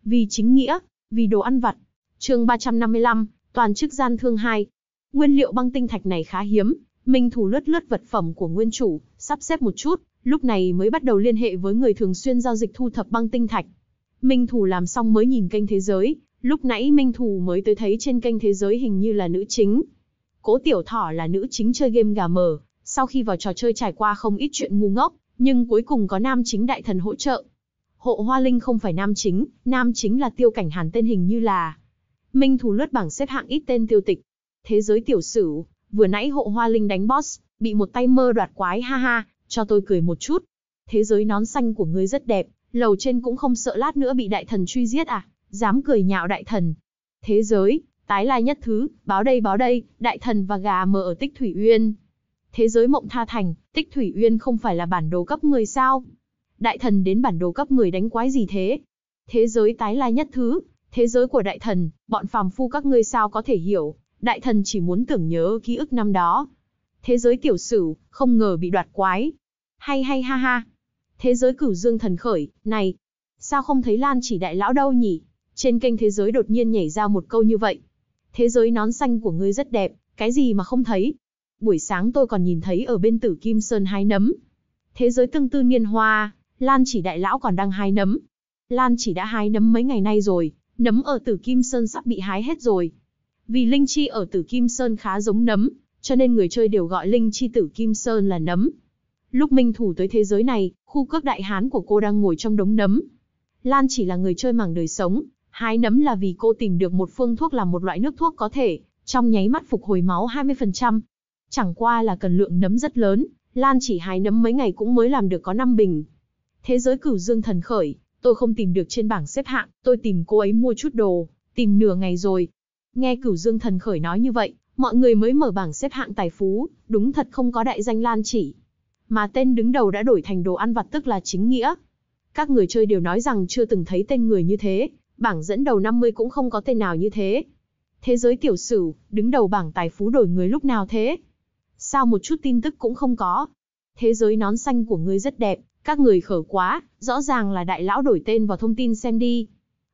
Vì chính nghĩa, vì đồ ăn vặt. Chương ba trăm năm mươi lăm, toàn chức gian thương hai. Nguyên liệu băng tinh thạch này khá hiếm, Minh Thủ lướt lướt vật phẩm của nguyên chủ, sắp xếp một chút, lúc này mới bắt đầu liên hệ với người thường xuyên giao dịch thu thập băng tinh thạch. Minh Thủ làm xong mới nhìn kênh thế giới, lúc nãy Minh Thủ mới tới thấy trên kênh thế giới hình như là nữ chính. Cố Tiểu Thỏ là nữ chính chơi game gà mờ, sau khi vào trò chơi trải qua không ít chuyện ngu ngốc, nhưng cuối cùng có nam chính đại thần hỗ trợ. Hộ Hoa Linh không phải nam chính, nam chính là Tiêu Cảnh Hàn tên hình như là. Minh Thủ lướt bảng xếp hạng ít tên tiêu tịch. Thế giới tiểu sử, vừa nãy Hộ Hoa Linh đánh boss, bị một tay mơ đoạt quái ha ha, cho tôi cười một chút. Thế giới nón xanh của ngươi rất đẹp, lầu trên cũng không sợ lát nữa bị đại thần truy giết à, dám cười nhạo đại thần. Thế giới, Tái Lai Nhất Thứ, báo đây báo đây, đại thần và gà mờ ở Tích Thủy Uyên. Thế giới Mộng Tha Thành, Tích Thủy Uyên không phải là bản đồ cấp mười sao? Đại thần đến bản đồ cấp mười đánh quái gì thế? Thế giới Tái Lai Nhất Thứ, thế giới của đại thần, bọn phàm phu các ngươi sao có thể hiểu, đại thần chỉ muốn tưởng nhớ ký ức năm đó. Thế giới tiểu sử, không ngờ bị đoạt quái. Hay hay ha ha. Thế giới Cửu Dương Thần Khởi, này, sao không thấy Lan Chỉ đại lão đâu nhỉ? Trên kênh thế giới đột nhiên nhảy ra một câu như vậy. Thế giới nón xanh của ngươi rất đẹp, cái gì mà không thấy? Buổi sáng tôi còn nhìn thấy ở bên Tử Kim Sơn hái nấm. Thế giới Tương Tư Niên Hoa, Lan Chỉ đại lão còn đang hái nấm. Lan Chỉ đã hái nấm mấy ngày nay rồi, nấm ở Tử Kim Sơn sắp bị hái hết rồi. Vì linh chi ở Tử Kim Sơn khá giống nấm, cho nên người chơi đều gọi linh chi Tử Kim Sơn là nấm. Lúc Minh Thủ tới thế giới này, khu cước đại hán của cô đang ngồi trong đống nấm. Lan Chỉ là người chơi mảng đời sống, hái nấm là vì cô tìm được một phương thuốc làm một loại nước thuốc có thể trong nháy mắt phục hồi máu hai mươi phần trăm. Chẳng qua là cần lượng nấm rất lớn, Lan Chỉ hái nấm mấy ngày cũng mới làm được có năm bình. Thế giới Cửu Dương Thần Khởi, tôi không tìm được trên bảng xếp hạng, tôi tìm cô ấy mua chút đồ, tìm nửa ngày rồi. Nghe Cửu Dương Thần Khởi nói như vậy, mọi người mới mở bảng xếp hạng tài phú, đúng thật không có đại danh Lan Chỉ. Mà tên đứng đầu đã đổi thành đồ ăn vặt tức là chính nghĩa. Các người chơi đều nói rằng chưa từng thấy tên người như thế, bảng dẫn đầu năm mươi cũng không có tên nào như thế. Thế giới tiểu sử, đứng đầu bảng tài phú đổi người lúc nào thế? Sao một chút tin tức cũng không có? Thế giới nón xanh của ngươi rất đẹp, các người khở quá, rõ ràng là đại lão đổi tên vào thông tin xem đi.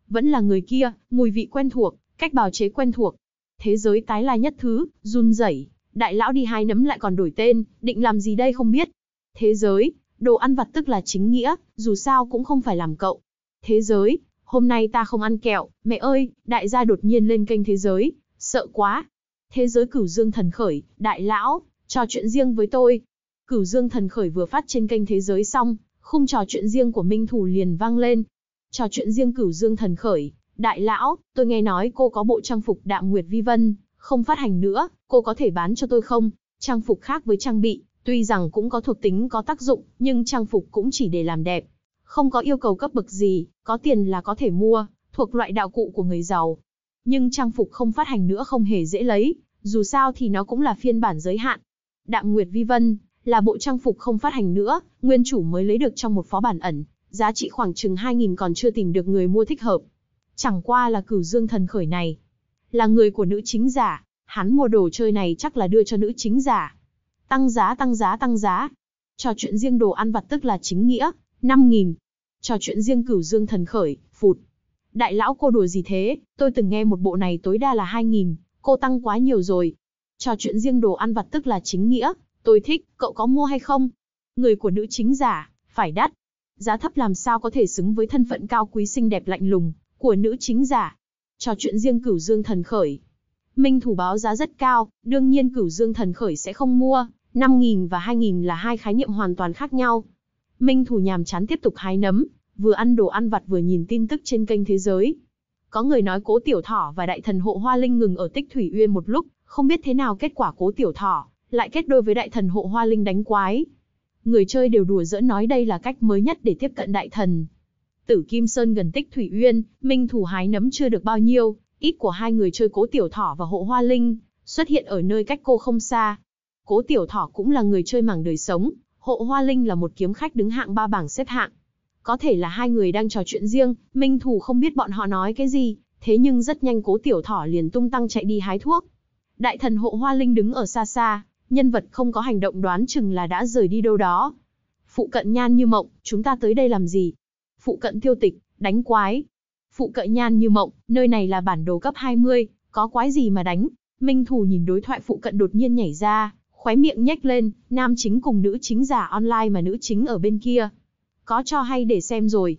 Vẫn là người kia, mùi vị quen thuộc, cách bào chế quen thuộc. Thế giới Tái Lai Nhất Thứ, run rẩy, đại lão đi hái nấm lại còn đổi tên, định làm gì đây không biết. Thế giới, đồ ăn vặt tức là chính nghĩa, dù sao cũng không phải làm cậu. Thế giới, hôm nay ta không ăn kẹo, mẹ ơi, đại gia đột nhiên lên kênh thế giới, sợ quá. Thế giới Cửu Dương Thần Khởi, đại lão, trò chuyện riêng với tôi. Cửu Dương Thần Khởi vừa phát trên kênh thế giới xong, khung trò chuyện riêng của Minh Thủ liền vang lên. Trò chuyện riêng Cửu Dương Thần Khởi, đại lão, tôi nghe nói cô có bộ trang phục Đạm Nguyệt Vi Vân, không phát hành nữa, cô có thể bán cho tôi không? Trang phục khác với trang bị, tuy rằng cũng có thuộc tính có tác dụng, nhưng trang phục cũng chỉ để làm đẹp. Không có yêu cầu cấp bậc gì, có tiền là có thể mua, thuộc loại đạo cụ của người giàu. Nhưng trang phục không phát hành nữa không hề dễ lấy, dù sao thì nó cũng là phiên bản giới hạn. Đạm Nguyệt Vi Vân là bộ trang phục không phát hành nữa, nguyên chủ mới lấy được trong một phó bản ẩn, giá trị khoảng chừng hai nghìn còn chưa tìm được người mua thích hợp. Chẳng qua là Cửu Dương Thần Khởi này là người của nữ chính giả, hắn mua đồ chơi này chắc là đưa cho nữ chính giả. Tăng giá tăng giá tăng giá. Trò chuyện riêng đồ ăn vặt tức là chính nghĩa, năm nghìn. Trò chuyện riêng Cửu Dương Thần Khởi, phụt. Đại lão cô đùa gì thế, tôi từng nghe một bộ này tối đa là hai nghìn, cô tăng quá nhiều rồi. Trò chuyện riêng đồ ăn vặt tức là chính nghĩa, Tôi thích, cậu có mua hay không? Người của nữ chính giả, phải đắt. Giá thấp làm sao có thể xứng với thân phận cao quý xinh đẹp lạnh lùng của nữ chính giả. Trò chuyện riêng Cửu Dương Thần Khởi. Minh Thủ báo giá rất cao, đương nhiên Cửu Dương Thần Khởi sẽ không mua. năm nghìn và hai nghìn là hai khái niệm hoàn toàn khác nhau. Minh Thủ nhàm chán tiếp tục hái nấm, vừa ăn đồ ăn vặt vừa nhìn tin tức trên kênh thế giới. Có người nói Cố Tiểu Thỏ và Đại Thần Hộ Hoa Linh ngừng ở Tích Thủy Uyên một lúc, không biết thế nào kết quả Cố Tiểu Thỏ lại kết đôi với Đại Thần Hộ Hoa Linh đánh quái. Người chơi đều đùa giỡn nói đây là cách mới nhất để tiếp cận Đại Thần. Tử Kim Sơn gần Tích Thủy Uyên, Minh Thủ hái nấm chưa được bao nhiêu, ít của hai người chơi Cố Tiểu Thỏ và Hộ Hoa Linh xuất hiện ở nơi cách cô không xa. Cố Tiểu Thỏ cũng là người chơi mảng đời sống, Hộ Hoa Linh là một kiếm khách đứng hạng ba bảng xếp hạng. Có thể là hai người đang trò chuyện riêng, Minh Thủ không biết bọn họ nói cái gì, thế nhưng rất nhanh Cố Tiểu Thỏ liền tung tăng chạy đi hái thuốc. Đại Thần Hộ Hoa Linh đứng ở xa xa, nhân vật không có hành động đoán chừng là đã rời đi đâu đó. Phụ cận Nhan Như Mộng, chúng ta tới đây làm gì? Phụ cận Tiêu Tịch, đánh quái. Phụ cận Nhan Như Mộng, nơi này là bản đồ cấp hai mươi, có quái gì mà đánh? Minh Thủ nhìn đối thoại phụ cận đột nhiên nhảy ra, khóe miệng nhếch lên, nam chính cùng nữ chính giả online mà nữ chính ở bên kia. Có cho hay để xem rồi.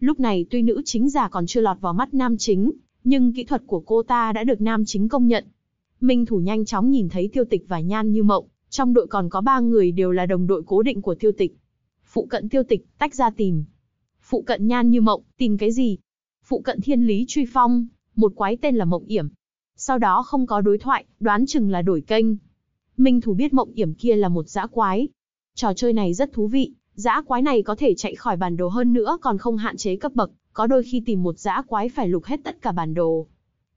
Lúc này tuy nữ chính giả còn chưa lọt vào mắt nam chính, nhưng kỹ thuật của cô ta đã được nam chính công nhận. Minh Thủ nhanh chóng nhìn thấy Tiêu Tịch và Nhan Như Mộng, trong đội còn có ba người đều là đồng đội cố định của Tiêu Tịch. Phụ cận Tiêu Tịch, tách ra tìm. Phụ cận Nhan Như Mộng, tìm cái gì? Phụ cận Thiên Lý Truy Phong, một quái tên là Mộng Yểm. Sau đó không có đối thoại, đoán chừng là đổi kênh. Minh Thủ biết Mộng Yểm kia là một dã quái. Trò chơi này rất thú vị. Dã quái này có thể chạy khỏi bản đồ, hơn nữa còn không hạn chế cấp bậc, có đôi khi tìm một dã quái phải lục hết tất cả bản đồ.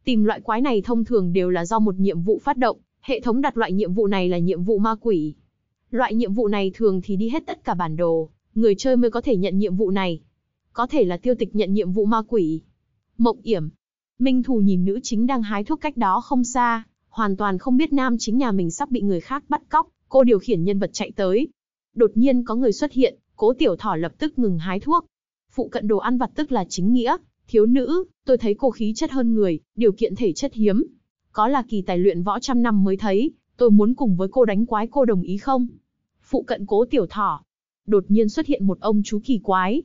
Tìm loại quái này thông thường đều là do một nhiệm vụ phát động, hệ thống đặt loại nhiệm vụ này là nhiệm vụ ma quỷ. Loại nhiệm vụ này thường thì đi hết tất cả bản đồ, người chơi mới có thể nhận nhiệm vụ này. Có thể là Tiêu Tịch nhận nhiệm vụ ma quỷ. Mộng Yểm. Minh Thủ nhìn nữ chính đang hái thuốc cách đó không xa, hoàn toàn không biết nam chính nhà mình sắp bị người khác bắt cóc, cô điều khiển nhân vật chạy tới. Đột nhiên có người xuất hiện, Cố Tiểu Thỏ lập tức ngừng hái thuốc. Phụ cận đồ ăn vặt tức là chính nghĩa, thiếu nữ, tôi thấy cô khí chất hơn người, điều kiện thể chất hiếm. Có là kỳ tài luyện võ trăm năm mới thấy, tôi muốn cùng với cô đánh quái, cô đồng ý không? Phụ cận Cố Tiểu Thỏ, đột nhiên xuất hiện một ông chú kỳ quái.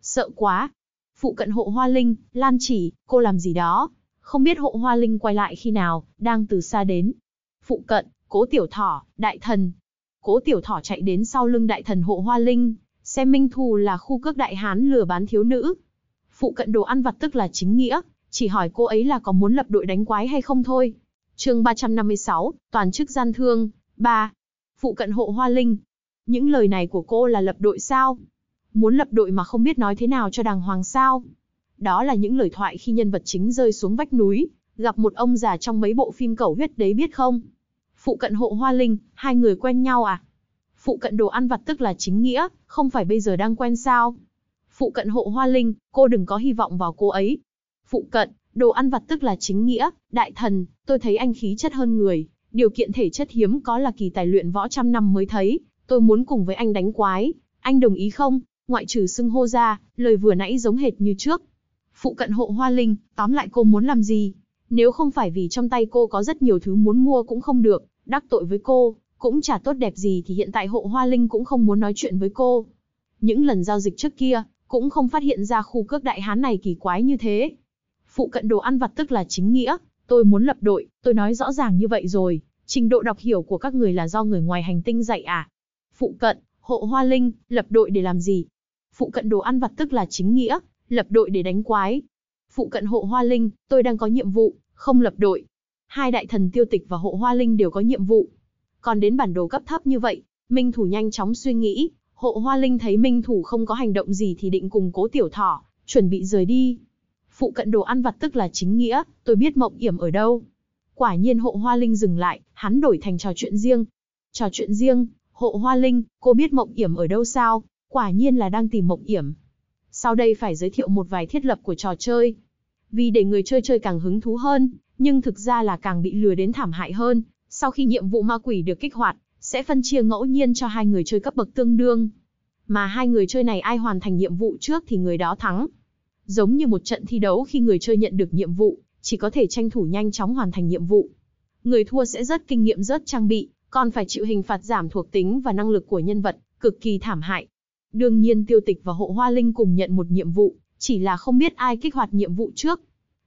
Sợ quá. Phụ cận Hộ Hoa Linh, Lan Chỉ, cô làm gì đó? Không biết Hộ Hoa Linh quay lại khi nào, đang từ xa đến. Phụ cận, Cố Tiểu Thỏ, Đại Thần. Cố Tiểu Thỏ chạy đến sau lưng Đại Thần Hộ Hoa Linh, xem Minh Thủ là khu cước đại hán lừa bán thiếu nữ. Phụ cận đồ ăn vặt tức là chính nghĩa, chỉ hỏi cô ấy là có muốn lập đội đánh quái hay không thôi. Chương ba trăm năm mươi sáu, toàn chức gian thương, ba. Phụ cận Hộ Hoa Linh. Những lời này của cô là lập đội sao? Muốn lập đội mà không biết nói thế nào cho đàng hoàng sao? Đó là những lời thoại khi nhân vật chính rơi xuống vách núi, gặp một ông già trong mấy bộ phim cẩu huyết đấy biết không? Phụ cận Hộ Hoa Linh, hai người quen nhau à? Phụ cận đồ ăn vặt tức là chính nghĩa, không phải bây giờ đang quen sao? Phụ cận Hộ Hoa Linh, cô đừng có hy vọng vào cô ấy. Phụ cận, đồ ăn vặt tức là chính nghĩa, Đại Thần, tôi thấy anh khí chất hơn người, điều kiện thể chất hiếm, có là kỳ tài luyện võ trăm năm mới thấy, tôi muốn cùng với anh đánh quái, anh đồng ý không? Ngoại trừ xưng hô ra, lời vừa nãy giống hệt như trước. Phụ cận Hộ Hoa Linh, tóm lại cô muốn làm gì? Nếu không phải vì trong tay cô có rất nhiều thứ muốn mua cũng không được, đắc tội với cô, cũng chả tốt đẹp gì, thì hiện tại Hộ Hoa Linh cũng không muốn nói chuyện với cô. Những lần giao dịch trước kia, cũng không phát hiện ra khu cước đại hán này kỳ quái như thế. Phụ cận đồ ăn vặt tức là chính nghĩa, tôi muốn lập đội, tôi nói rõ ràng như vậy rồi, trình độ đọc hiểu của các người là do người ngoài hành tinh dạy à? Phụ cận, Hộ Hoa Linh, lập đội để làm gì? Phụ cận đồ ăn vặt tức là chính nghĩa, lập đội để đánh quái. Phụ cận Hộ Hoa Linh, tôi đang có nhiệm vụ, không lập đội. Hai Đại Thần Tiêu Tịch và Hộ Hoa Linh đều có nhiệm vụ. Còn đến bản đồ cấp thấp như vậy, Minh Thủ nhanh chóng suy nghĩ, Hộ Hoa Linh thấy Minh Thủ không có hành động gì thì định cùng Cố Tiểu Thỏ, chuẩn bị rời đi. Phụ cận đồ ăn vặt tức là chính nghĩa, tôi biết Mộng Yểm ở đâu. Quả nhiên Hộ Hoa Linh dừng lại, hắn đổi thành trò chuyện riêng. Trò chuyện riêng, Hộ Hoa Linh, cô biết Mộng Yểm ở đâu sao? Quả nhiên là đang tìm Mộng Yểm. Sau đây phải giới thiệu một vài thiết lập của trò chơi. Vì để người chơi chơi càng hứng thú hơn, nhưng thực ra là càng bị lừa đến thảm hại hơn. Sau khi nhiệm vụ ma quỷ được kích hoạt, sẽ phân chia ngẫu nhiên cho hai người chơi cấp bậc tương đương. Mà hai người chơi này ai hoàn thành nhiệm vụ trước thì người đó thắng. Giống như một trận thi đấu, khi người chơi nhận được nhiệm vụ, chỉ có thể tranh thủ nhanh chóng hoàn thành nhiệm vụ. Người thua sẽ rớt kinh nghiệm, rớt trang bị, còn phải chịu hình phạt giảm thuộc tính và năng lực của nhân vật, cực kỳ thảm hại. Đương nhiên Tiêu Tịch và Hộ Hoa Linh cùng nhận một nhiệm vụ, chỉ là không biết ai kích hoạt nhiệm vụ trước.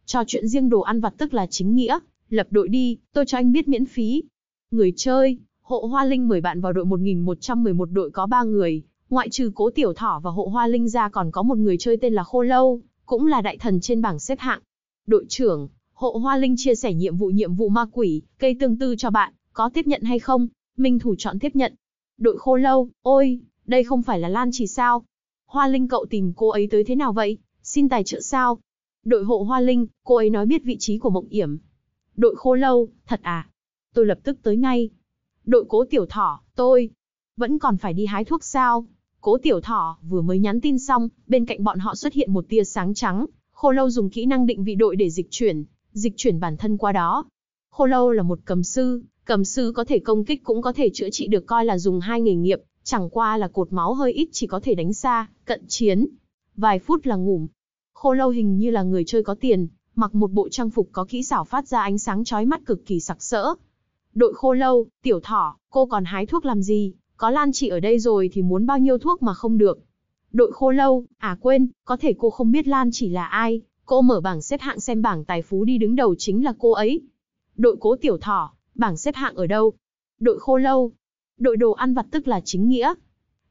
Trò chuyện riêng đồ ăn vặt tức là chính nghĩa, lập đội đi, tôi cho anh biết miễn phí. Người chơi, Hộ Hoa Linh mời bạn vào đội một nghìn một trăm mười một, đội có ba người, ngoại trừ Cố Tiểu Thỏ và Hộ Hoa Linh ra còn có một người chơi tên là Khô Lâu, cũng là đại thần trên bảng xếp hạng. Đội trưởng, Hộ Hoa Linh chia sẻ nhiệm vụ nhiệm vụ ma quỷ, cây tương tư cho bạn, có tiếp nhận hay không? Minh Thủ chọn tiếp nhận. Đội Khô Lâu, ôi, đây không phải là Lan Chỉ sao? Hoa Linh cậu tìm cô ấy tới thế nào vậy? Xin tài trợ sao? Đội Hộ Hoa Linh, cô ấy nói biết vị trí của Mộng Yểm. Đội Khô Lâu, thật à? Tôi lập tức tới ngay. Đội Cố Tiểu Thỏ, tôi vẫn còn phải đi hái thuốc sao? Cố Tiểu Thỏ vừa mới nhắn tin xong, bên cạnh bọn họ xuất hiện một tia sáng trắng. Khô Lâu dùng kỹ năng định vị đội để dịch chuyển, dịch chuyển bản thân qua đó. Khô Lâu là một cầm sư, cầm sư có thể công kích cũng có thể chữa trị, được coi là dùng hai nghề nghiệp, chẳng qua là cột máu hơi ít, chỉ có thể đánh xa, cận chiến. Vài phút là ngủm. Khô Lâu hình như là người chơi có tiền, mặc một bộ trang phục có kỹ xảo phát ra ánh sáng chói mắt cực kỳ sặc sỡ. Đội Khô Lâu, Tiểu Thỏ, cô còn hái thuốc làm gì, có Lan Chỉ ở đây rồi thì muốn bao nhiêu thuốc mà không được. Đội Khô Lâu, à quên, có thể cô không biết Lan Chỉ là ai, cô mở bảng xếp hạng xem, bảng tài phú đi đứng đầu chính là cô ấy. Đội Cố Tiểu Thỏ, bảng xếp hạng ở đâu? Đội Khô Lâu, đội đồ ăn vặt tức là chính nghĩa.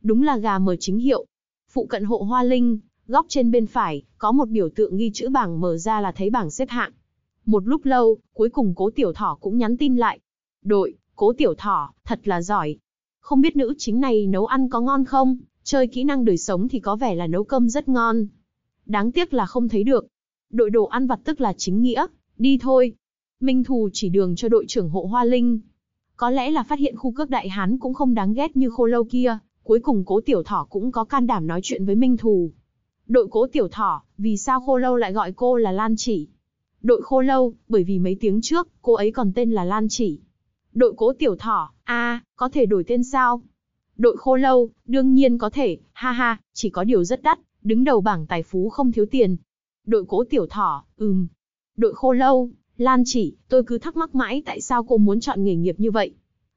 Đúng là gà mở chính hiệu. Phụ cận Hộ Hoa Linh, góc trên bên phải, có một biểu tượng ghi chữ bảng, mở ra là thấy bảng xếp hạng. Một lúc lâu, cuối cùng Cố Tiểu Thỏ cũng nhắn tin lại. Đội, Cố Tiểu Thỏ, thật là giỏi. Không biết nữ chính này nấu ăn có ngon không? Chơi kỹ năng đời sống thì có vẻ là nấu cơm rất ngon. Đáng tiếc là không thấy được. Đội đồ ăn vặt tức là chính nghĩa, đi thôi. Minh Thù chỉ đường cho đội trưởng Hộ Hoa Linh. Có lẽ là phát hiện khu cước đại hán cũng không đáng ghét như Khô Lâu kia, cuối cùng Cố Tiểu Thỏ cũng có can đảm nói chuyện với Minh Thù. Đội Cố Tiểu Thỏ, vì sao Khô Lâu lại gọi cô là Lan Chỉ? Đội Khô Lâu, bởi vì mấy tiếng trước, cô ấy còn tên là Lan Chỉ. Đội Cố Tiểu Thỏ, a, à, có thể đổi tên sao? Đội Khô Lâu, đương nhiên có thể, ha ha, chỉ có điều rất đắt, đứng đầu bảng tài phú không thiếu tiền. Đội Cố Tiểu Thỏ, ừm. Đội Khô Lâu, Lan Chỉ, tôi cứ thắc mắc mãi tại sao cô muốn chọn nghề nghiệp như vậy.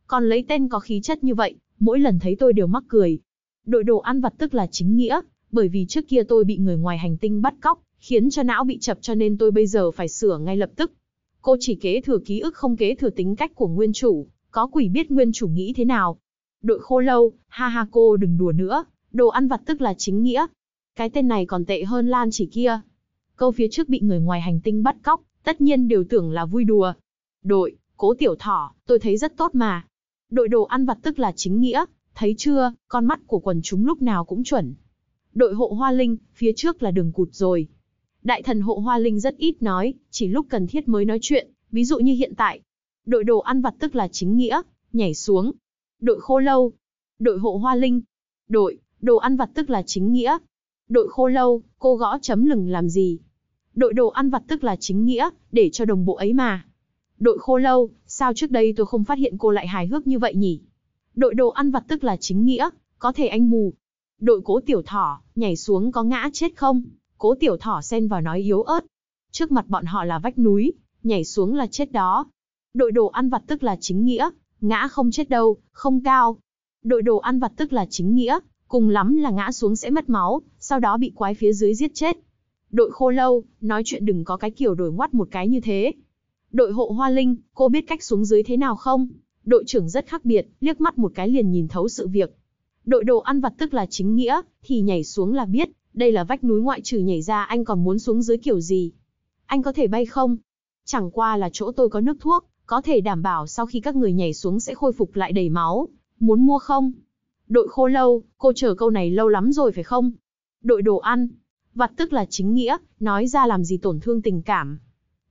Còn lấy tên có khí chất như vậy, mỗi lần thấy tôi đều mắc cười. Đội đồ ăn vặt tức là chính nghĩa, bởi vì trước kia tôi bị người ngoài hành tinh bắt cóc, khiến cho não bị chập cho nên tôi bây giờ phải sửa ngay lập tức. Cô chỉ kế thừa ký ức không kế thừa tính cách của nguyên chủ, có quỷ biết nguyên chủ nghĩ thế nào. Đội Khô Lâu, ha ha, cô đừng đùa nữa, đồ ăn vặt tức là chính nghĩa. Cái tên này còn tệ hơn Lan Chỉ kia. Câu phía trước bị người ngoài hành tinh bắt cóc, tất nhiên đều tưởng là vui đùa. Đội, Cố Tiểu Thỏ, tôi thấy rất tốt mà. Đội đồ ăn vặt tức là chính nghĩa, thấy chưa, con mắt của quần chúng lúc nào cũng chuẩn. Đội Hộ Hoa Linh, phía trước là đường cụt rồi. Đại thần Hộ Hoa Linh rất ít nói, chỉ lúc cần thiết mới nói chuyện, ví dụ như hiện tại. Đội đồ ăn vặt tức là chính nghĩa, nhảy xuống. Đội Khô Lâu, đội Hộ Hoa Linh, đội, đồ ăn vặt tức là chính nghĩa. Đội Khô Lâu, cô gõ chấm lừng làm gì? Đội đồ ăn vặt tức là chính nghĩa, để cho đồng bộ ấy mà. Đội Khô Lâu, sao trước đây tôi không phát hiện cô lại hài hước như vậy nhỉ? Đội đồ ăn vặt tức là chính nghĩa, có thể anh mù. Đội Cố Tiểu Thỏ, nhảy xuống có ngã chết không? Cố Tiểu Thỏ xen vào nói yếu ớt. Trước mặt bọn họ là vách núi, nhảy xuống là chết đó. Đội đồ ăn vặt tức là chính nghĩa, ngã không chết đâu, không cao. Đội đồ ăn vặt tức là chính nghĩa, cùng lắm là ngã xuống sẽ mất máu, sau đó bị quái phía dưới giết chết. Đội Khô Lâu, nói chuyện đừng có cái kiểu đổi ngoắt một cái như thế. Đội Hộ Hoa Linh, cô biết cách xuống dưới thế nào không? Đội trưởng rất khác biệt, liếc mắt một cái liền nhìn thấu sự việc. Đội đồ ăn vặt tức là chính nghĩa, thì nhảy xuống là biết, đây là vách núi, ngoại trừ nhảy ra anh còn muốn xuống dưới kiểu gì? Anh có thể bay không? Chẳng qua là chỗ tôi có nước thuốc, có thể đảm bảo sau khi các người nhảy xuống sẽ khôi phục lại đầy máu, muốn mua không? Đội Khô Lâu, cô chờ câu này lâu lắm rồi phải không? Đội đồ ăn vặt tức là chính nghĩa, nói ra làm gì tổn thương tình cảm.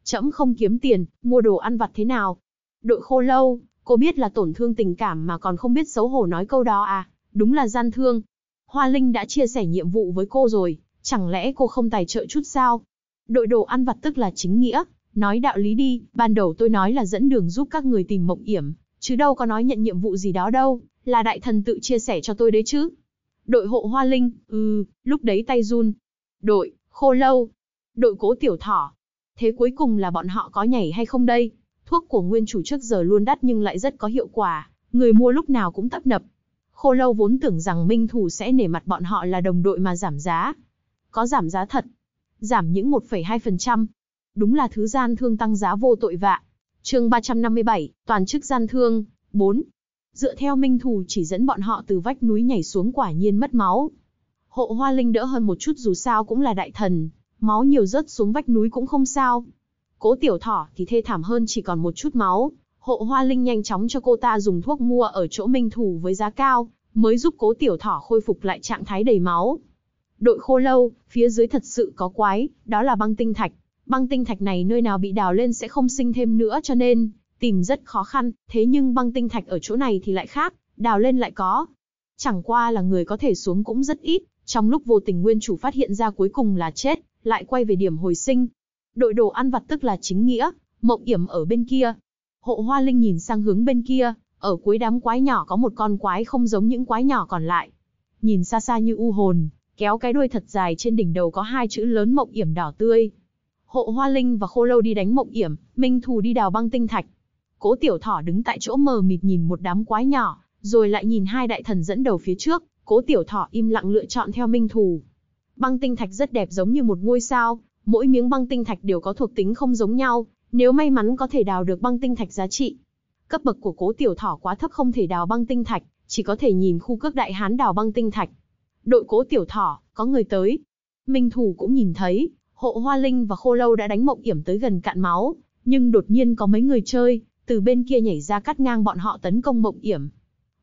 Trẫm không kiếm tiền, mua đồ ăn vặt thế nào? Đội Khô Lâu, cô biết là tổn thương tình cảm mà còn không biết xấu hổ nói câu đó à, đúng là gian thương. Hoa Linh đã chia sẻ nhiệm vụ với cô rồi, chẳng lẽ cô không tài trợ chút sao? Đội đồ ăn vặt tức là chính nghĩa, nói đạo lý đi, ban đầu tôi nói là dẫn đường giúp các người tìm Mộng Yểm, chứ đâu có nói nhận nhiệm vụ gì đó đâu, là đại thần tự chia sẻ cho tôi đấy chứ. Đội Hộ Hoa Linh, ừ, lúc đấy tay run. Đội Khô Lâu, đội Cố Tiểu Thỏ, thế cuối cùng là bọn họ có nhảy hay không đây? Thuốc của nguyên chủ trước giờ luôn đắt nhưng lại rất có hiệu quả, người mua lúc nào cũng tấp nập. Khô Lâu vốn tưởng rằng Minh Thủ sẽ nể mặt bọn họ là đồng đội mà giảm giá. Có giảm giá thật, giảm những một phẩy hai phần trăm. Đúng là thứ gian thương tăng giá vô tội vạ. Chương ba trăm năm mươi bảy, toàn chức gian thương, bốn. Dựa theo Minh Thủ chỉ dẫn bọn họ từ vách núi nhảy xuống quả nhiên mất máu. Hộ Hoa Linh đỡ hơn một chút, dù sao cũng là đại thần, máu nhiều rớt xuống vách núi cũng không sao. Cố Tiểu Thỏ thì thê thảm hơn, chỉ còn một chút máu. Hộ Hoa Linh nhanh chóng cho cô ta dùng thuốc mua ở chỗ Minh Thủ với giá cao, mới giúp Cố Tiểu Thỏ khôi phục lại trạng thái đầy máu. Đội Khô Lâu, phía dưới thật sự có quái, đó là băng tinh thạch. Băng tinh thạch này nơi nào bị đào lên sẽ không sinh thêm nữa, cho nên tìm rất khó khăn, thế nhưng băng tinh thạch ở chỗ này thì lại khác, đào lên lại có. Chẳng qua là người có thể xuống cũng rất ít, trong lúc vô tình nguyên chủ phát hiện ra cuối cùng là chết, lại quay về điểm hồi sinh. Đội đồ ăn vặt tức là chính nghĩa, Mộng Yểm ở bên kia. Hộ Hoa Linh nhìn sang hướng bên kia, ở cuối đám quái nhỏ có một con quái không giống những quái nhỏ còn lại. Nhìn xa xa như u hồn, kéo cái đuôi thật dài, trên đỉnh đầu có hai chữ lớn Mộng Yểm đỏ tươi. Hộ Hoa Linh và Khô Lâu đi đánh Mộng Yểm, Minh Thủ đi đào băng tinh thạch. Cố Tiểu Thỏ đứng tại chỗ mờ mịt nhìn một đám quái nhỏ, rồi lại nhìn hai đại thần dẫn đầu phía trước. Cố Tiểu Thỏ im lặng lựa chọn theo Minh Thủ. Băng tinh thạch rất đẹp, giống như một ngôi sao, mỗi miếng băng tinh thạch đều có thuộc tính không giống nhau, nếu may mắn có thể đào được băng tinh thạch giá trị. Cấp bậc của Cố Tiểu Thỏ quá thấp, không thể đào băng tinh thạch, chỉ có thể nhìn khu cước đại hán đào băng tinh thạch. Đội Cố Tiểu Thỏ, có người tới. Minh Thủ cũng nhìn thấy, Hộ Hoa Linh và Khô Lâu đã đánh Mộng Yểm tới gần cạn máu, nhưng đột nhiên có mấy người chơi từ bên kia nhảy ra cắt ngang bọn họ tấn công Mộng Yểm.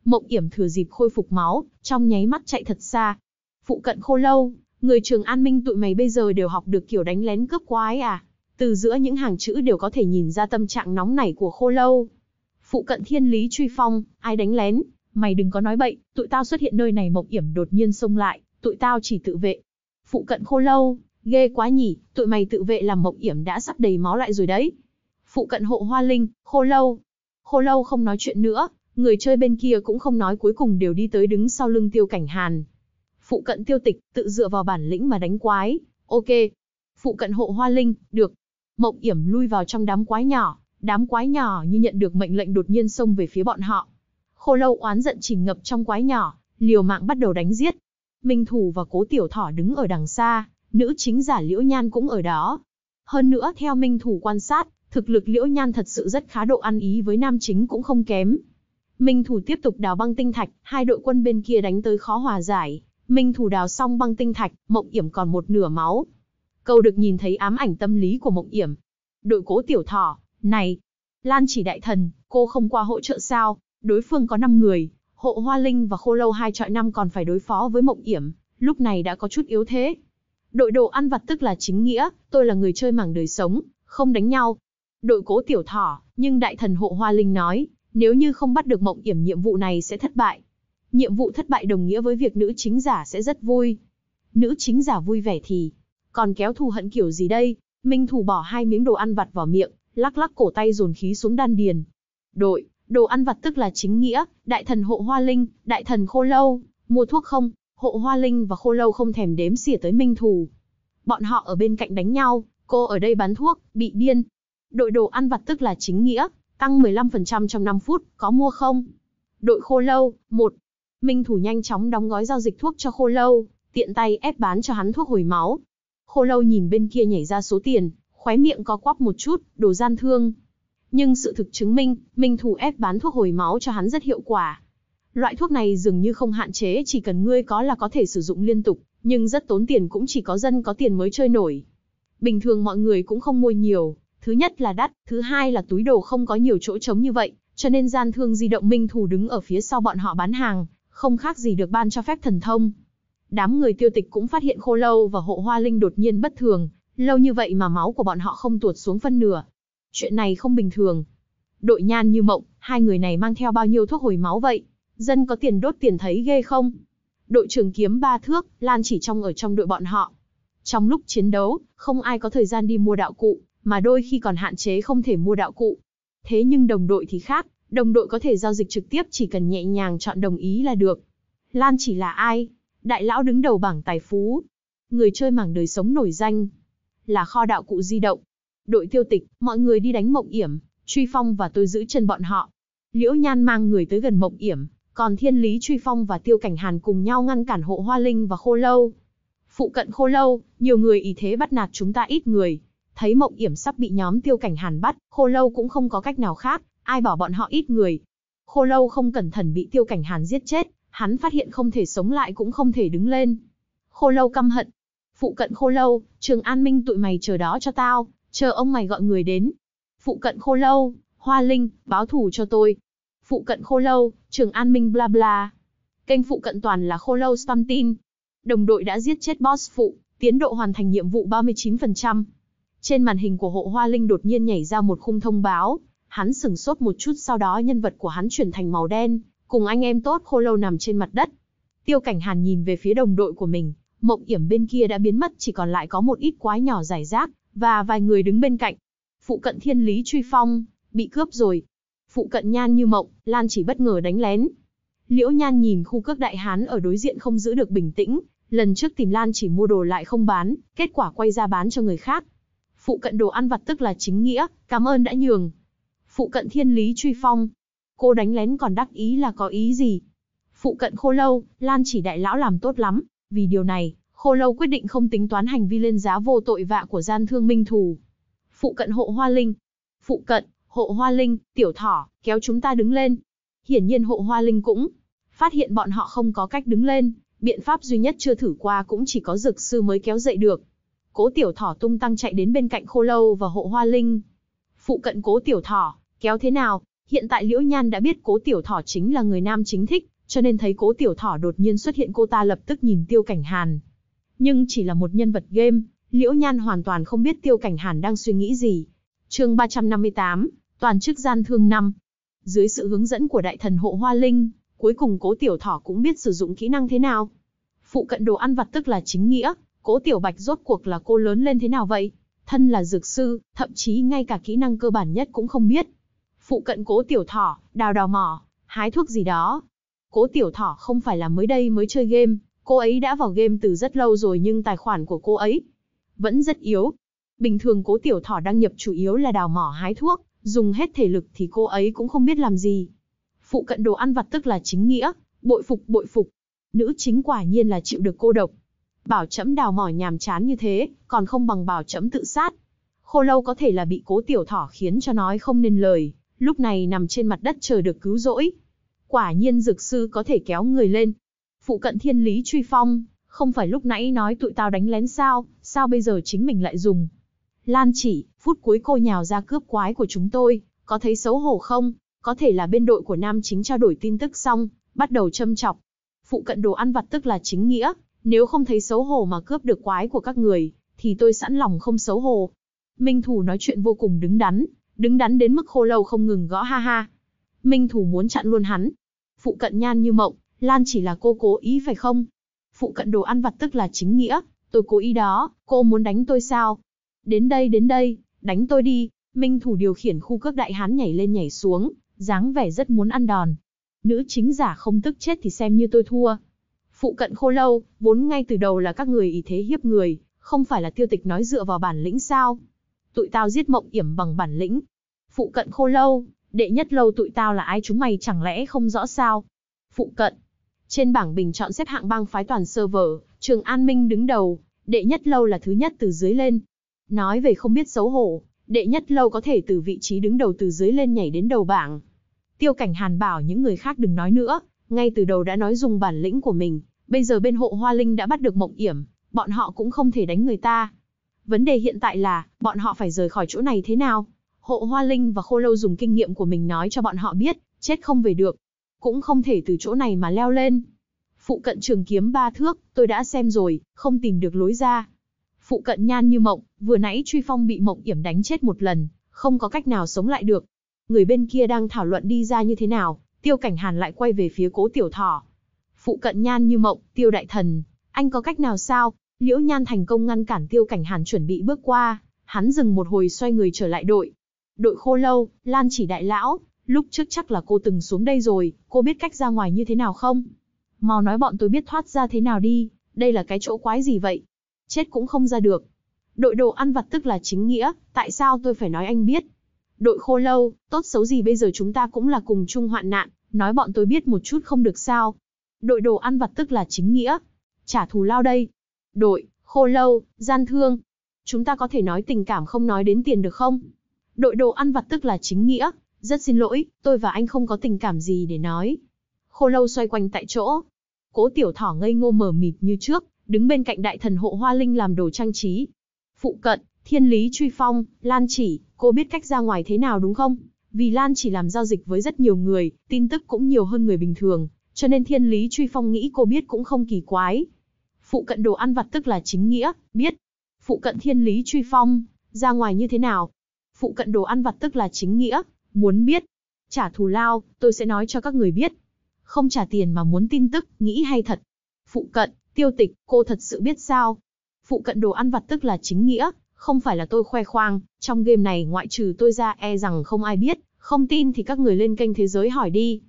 Mộng Yểm thừa dịp khôi phục máu, trong nháy mắt chạy thật xa. Phụ cận Khô Lâu, người Trường An Minh tụi mày bây giờ đều học được kiểu đánh lén cướp quái à? Từ giữa những hàng chữ đều có thể nhìn ra tâm trạng nóng nảy của Khô Lâu. Phụ cận Thiên Lý Truy Phong, ai đánh lén? Mày đừng có nói bậy, tụi tao xuất hiện nơi này. Mộng Yểm đột nhiên xông lại, tụi tao chỉ tự vệ. Phụ cận Khô Lâu, ghê quá nhỉ, tụi mày tự vệ làm Mộng Yểm đã sắp đầy máu lại rồi đấy. Phụ cận Hộ Hoa Linh, Khô Lâu. Khô Lâu không nói chuyện nữa, người chơi bên kia cũng không nói, cuối cùng đều đi tới đứng sau lưng Tiêu Cảnh Hàn. Phụ cận Tiêu Tịch, tự dựa vào bản lĩnh mà đánh quái, ok. Phụ cận Hộ Hoa Linh, được. Mộng Yểm lui vào trong đám quái nhỏ, đám quái nhỏ như nhận được mệnh lệnh đột nhiên xông về phía bọn họ. Khô Lâu oán giận chìm ngập trong quái nhỏ, liều mạng bắt đầu đánh giết. Minh Thủ và Cố Tiểu Thỏ đứng ở đằng xa, nữ chính giả Liễu Nhan cũng ở đó. Hơn nữa theo Minh Thủ quan sát, thực lực Liễu Nhan thật sự rất khá, độ ăn ý với nam chính cũng không kém. Minh Thủ tiếp tục đào băng tinh thạch, hai đội quân bên kia đánh tới khó hòa giải. Minh Thủ đào xong băng tinh thạch, Mộng Yểm còn một nửa máu. Cầu được nhìn thấy ám ảnh tâm lý của Mộng Yểm. Đội Cố Tiểu Thỏ, này, Lan Chỉ đại thần, cô không qua hỗ trợ sao? Đối phương có năm người, Hộ Hoa Linh và Khô Lâu hai chọi năm còn phải đối phó với Mộng Yểm, lúc này đã có chút yếu thế. Đội đồ ăn vặt tức là chính nghĩa, tôi là người chơi mảng đời sống, không đánh nhau. Đội Cố Tiểu Thỏ, nhưng đại thần Hộ Hoa Linh nói, nếu như không bắt được Mộng Yểm nhiệm vụ này sẽ thất bại. Nhiệm vụ thất bại đồng nghĩa với việc nữ chính giả sẽ rất vui. Nữ chính giả vui vẻ thì còn kéo thù hận kiểu gì đây? Minh Thủ bỏ hai miếng đồ ăn vặt vào miệng, lắc lắc cổ tay dồn khí xuống đan điền. Đội đồ ăn vặt tức là chính nghĩa, đại thần Hộ Hoa Linh, đại thần Khô Lâu, mua thuốc không? Hộ Hoa Linh và Khô Lâu không thèm đếm xỉa tới Minh Thủ. Bọn họ ở bên cạnh đánh nhau, cô ở đây bán thuốc, bị điên. Đội đồ ăn vặt tức là chính nghĩa, tăng mười lăm phần trăm trong năm phút, có mua không? Đội Khô Lâu, một. Minh Thủ nhanh chóng đóng gói giao dịch thuốc cho Khô Lâu, tiện tay ép bán cho hắn thuốc hồi máu. Khô Lâu nhìn bên kia nhảy ra số tiền, khóe miệng co quắp một chút, đồ gian thương. Nhưng sự thực chứng minh, Minh Thủ ép bán thuốc hồi máu cho hắn rất hiệu quả. Loại thuốc này dường như không hạn chế, chỉ cần ngươi có là có thể sử dụng liên tục, nhưng rất tốn tiền, cũng chỉ có dân có tiền mới chơi nổi. Bình thường mọi người cũng không mua nhiều, thứ nhất là đắt, thứ hai là túi đồ không có nhiều chỗ trống như vậy, cho nên gian thương di động Minh Thủ đứng ở phía sau bọn họ bán hàng, không khác gì được ban cho phép thần thông. Đám người Tiêu Tịch cũng phát hiện Khô Lâu và Hộ Hoa Linh đột nhiên bất thường, lâu như vậy mà máu của bọn họ không tuột xuống phân nửa. Chuyện này không bình thường. Đội Nhan Như Mộng, hai người này mang theo bao nhiêu thuốc hồi máu vậy? Dân có tiền đốt tiền thấy ghê không? Đội trưởng Kiếm Ba Thước, Lan Chỉ trong ở trong đội bọn họ. Trong lúc chiến đấu, không ai có thời gian đi mua đạo cụ, mà đôi khi còn hạn chế không thể mua đạo cụ. Thế nhưng đồng đội thì khác, đồng đội có thể giao dịch trực tiếp, chỉ cần nhẹ nhàng chọn đồng ý là được. Lan Chỉ là ai? Đại lão đứng đầu bảng tài phú. Người chơi mảng đời sống nổi danh là kho đạo cụ di động. Đội Tiêu Tịch, mọi người đi đánh Mộng Yểm, Truy Phong và tôi giữ chân bọn họ. Liễu Nhan mang người tới gần Mộng Yểm, còn Thiên Lý Truy Phong và Tiêu Cảnh Hàn cùng nhau ngăn cản Hộ Hoa Linh và Khô Lâu. Phụ cận Khô Lâu, nhiều người ý thế bắt nạt chúng ta ít người. Thấy Mộng Yểm sắp bị nhóm Tiêu Cảnh Hàn bắt, Khô Lâu cũng không có cách nào khác, ai bảo bọn họ ít người. Khô Lâu không cẩn thận bị Tiêu Cảnh Hàn giết chết, hắn phát hiện không thể sống lại cũng không thể đứng lên. Khô Lâu căm hận. Phụ cận Khô Lâu, Trường An Minh tụi mày chờ đó cho tao, chờ ông mày gọi người đến. Phụ cận Khô Lâu, Hoa Linh, báo thù cho tôi. Phụ cận Khô Lâu, Trường An Minh bla bla. Kênh phụ cận toàn là Khô Lâu spam tin. Đồng đội đã giết chết boss phụ, tiến độ hoàn thành nhiệm vụ ba mươi chín phần trăm. Trên màn hình của Hộ Hoa Linh đột nhiên nhảy ra một khung thông báo. Hắn sửng sốt một chút, sau đó nhân vật của hắn chuyển thành màu đen, cùng anh em tốt Khô Lâu nằm trên mặt đất. Tiêu Cảnh Hàn nhìn về phía đồng đội của mình, Mộng Yểm bên kia đã biến mất, chỉ còn lại có một ít quái nhỏ rải rác, và vài người đứng bên cạnh. Phụ cận Thiên Lý Truy Phong, bị cướp rồi. Phụ cận Nhan Như Mộng, Lan Chỉ bất ngờ đánh lén. Liễu Nhan nhìn khu cước đại hán ở đối diện không giữ được bình tĩnh, lần trước tìm Lan Chỉ mua đồ lại không bán, kết quả quay ra bán cho người khác. Phụ cận đồ ăn vặt tức là chính nghĩa, cảm ơn đã nhường. Phụ cận Thiên Lý Truy Phong, cô đánh lén còn đắc ý là có ý gì? Phụ cận Khô Lâu, Lan Chỉ đại lão làm tốt lắm, vì điều này, Khô Lâu quyết định không tính toán hành vi lên giá vô tội vạ của gian thương Minh Thủ. Phụ cận Hộ Hoa Linh, phụ cận, Hộ Hoa Linh, Tiểu Thỏ, kéo chúng ta đứng lên. Hiển nhiên Hộ Hoa Linh cũng phát hiện bọn họ không có cách đứng lên, biện pháp duy nhất chưa thử qua cũng chỉ có dược sư mới kéo dậy được. Cố Tiểu Thỏ tung tăng chạy đến bên cạnh Khô Lâu và Hộ Hoa Linh. Phụ cận Cố Tiểu Thỏ, kéo thế nào? Hiện tại Liễu Nhan đã biết Cố Tiểu Thỏ chính là người nam chính thích, cho nên thấy Cố Tiểu Thỏ đột nhiên xuất hiện, cô ta lập tức nhìn Tiêu Cảnh Hàn. Nhưng chỉ là một nhân vật game, Liễu Nhan hoàn toàn không biết Tiêu Cảnh Hàn đang suy nghĩ gì. Chương ba trăm năm mươi tám, toàn chức gian thương năm. Dưới sự hướng dẫn của đại thần Hộ Hoa Linh, cuối cùng Cố Tiểu Thỏ cũng biết sử dụng kỹ năng thế nào. Phụ cận đồ ăn vặt tức là chính nghĩa, Cố Tiểu Bạch rốt cuộc là cô lớn lên thế nào vậy? Thân là dược sư, thậm chí ngay cả kỹ năng cơ bản nhất cũng không biết. Phụ cận Cố Tiểu Thỏ, đào đào mỏ, hái thuốc gì đó. Cố Tiểu Thỏ không phải là mới đây mới chơi game, cô ấy đã vào game từ rất lâu rồi, nhưng tài khoản của cô ấy vẫn rất yếu. Bình thường Cố Tiểu Thỏ đăng nhập chủ yếu là đào mỏ hái thuốc, dùng hết thể lực thì cô ấy cũng không biết làm gì. Phụ cận đồ ăn vặt tức là chính nghĩa, bội phục bội phục. Nữ chính quả nhiên là chịu được cô độc. Bảo chấm đào mỏ nhàm chán như thế, còn không bằng bảo chấm tự sát. Khô Lâu có thể là bị Cố Tiểu Thỏ khiến cho nói không nên lời, lúc này nằm trên mặt đất chờ được cứu rỗi. Quả nhiên dược sư có thể kéo người lên. Phụ cận Thiên Lý Truy Phong, không phải lúc nãy nói tụi tao đánh lén sao, sao bây giờ chính mình lại dùng? Lan Chỉ, phút cuối cô nhào ra cướp quái của chúng tôi, có thấy xấu hổ không? Có thể là bên đội của nam chính trao đổi tin tức xong, bắt đầu châm chọc. Phụ cận đồ ăn vặt tức là chính nghĩa, nếu không thấy xấu hổ mà cướp được quái của các người, thì tôi sẵn lòng không xấu hổ. Minh Thủ nói chuyện vô cùng đứng đắn, đứng đắn đến mức Khô Lâu không ngừng gõ ha ha. Minh Thủ muốn chặn luôn hắn. Phụ cận Nhan Như Mộng, Lan Chỉ là cô cố ý phải không? Phụ cận đồ ăn vặt tức là chính nghĩa, tôi cố ý đó, cô muốn đánh tôi sao? Đến đây đến đây, đánh tôi đi. Minh Thủ điều khiển khu cước đại hán nhảy lên nhảy xuống, dáng vẻ rất muốn ăn đòn. Nữ chính giả không tức chết thì xem như tôi thua. Phụ cận Khô Lâu, vốn ngay từ đầu là các người ý thế hiếp người, không phải là Tiêu Tịch nói dựa vào bản lĩnh sao? Tụi tao giết Mộng Yểm bằng bản lĩnh. Phụ cận Khô Lâu, Đệ Nhất Lâu tụi tao là ai, chúng mày chẳng lẽ không rõ sao? Phụ cận. Trên bảng bình chọn xếp hạng bang phái toàn server, Trường An Minh đứng đầu, Đệ Nhất Lâu là thứ nhất từ dưới lên. Nói về không biết xấu hổ, Đệ Nhất Lâu có thể từ vị trí đứng đầu từ dưới lên nhảy đến đầu bảng. Tiêu Cảnh Hàn bảo những người khác đừng nói nữa, ngay từ đầu đã nói dùng bản lĩnh của mình, bây giờ bên Hộ Hoa Linh đã bắt được Mộng Yểm, bọn họ cũng không thể đánh người ta. Vấn đề hiện tại là, bọn họ phải rời khỏi chỗ này thế nào? Hộ Hoa Linh và Khô Lâu dùng kinh nghiệm của mình nói cho bọn họ biết, chết không về được. Cũng không thể từ chỗ này mà leo lên. Phụ cận Trường Kiếm Ba Thước, tôi đã xem rồi, không tìm được lối ra. Phụ cận Nhan Như Mộng, vừa nãy Truy Phong bị Mộng Yểm đánh chết một lần, không có cách nào sống lại được. Người bên kia đang thảo luận đi ra như thế nào, Tiêu Cảnh Hàn lại quay về phía Cố Tiểu Thỏ. Phụ cận Nhan Như Mộng, Tiêu đại thần, anh có cách nào sao? Liễu Nhan thành công ngăn cản Tiêu Cảnh Hàn chuẩn bị bước qua, hắn dừng một hồi xoay người trở lại đội. Đội Khô Lâu, Lan Chỉ đại lão, lúc trước chắc là cô từng xuống đây rồi, cô biết cách ra ngoài như thế nào không? Mau nói bọn tôi biết thoát ra thế nào đi, đây là cái chỗ quái gì vậy? Chết cũng không ra được. Đội đồ ăn vặt tức là chính nghĩa, tại sao tôi phải nói anh biết? Đội Khô Lâu, tốt xấu gì bây giờ chúng ta cũng là cùng chung hoạn nạn, nói bọn tôi biết một chút không được sao. Đội đồ ăn vặt tức là chính nghĩa. Trả thù lao đây. Đội Khô Lâu, gian thương. Chúng ta có thể nói tình cảm không nói đến tiền được không? Đội đồ ăn vặt tức là chính nghĩa. Rất xin lỗi, tôi và anh không có tình cảm gì để nói. Khô Lâu xoay quanh tại chỗ. Cố Tiểu Thỏ ngây ngô mờ mịt như trước, đứng bên cạnh đại thần Hộ Hoa Linh làm đồ trang trí. Phụ cận, Thiên Lý Truy Phong, Lan Chỉ, cô biết cách ra ngoài thế nào đúng không? Vì Lan Chỉ làm giao dịch với rất nhiều người, tin tức cũng nhiều hơn người bình thường, cho nên Thiên Lý Truy Phong nghĩ cô biết cũng không kỳ quái. Phụ cận đồ ăn vặt tức là chính nghĩa, biết. Phụ cận Thiên Lý Truy Phong, ra ngoài như thế nào? Phụ cận đồ ăn vặt tức là chính nghĩa, muốn biết. Trả thù lao, tôi sẽ nói cho các người biết. Không trả tiền mà muốn tin tức, nghĩ hay thật. Phụ cận, Tiêu Tịch, cô thật sự biết sao? Phụ cận đồ ăn vặt tức là chính nghĩa, không phải là tôi khoe khoang, trong game này ngoại trừ tôi ra e rằng không ai biết, không tin thì các người lên kênh thế giới hỏi đi.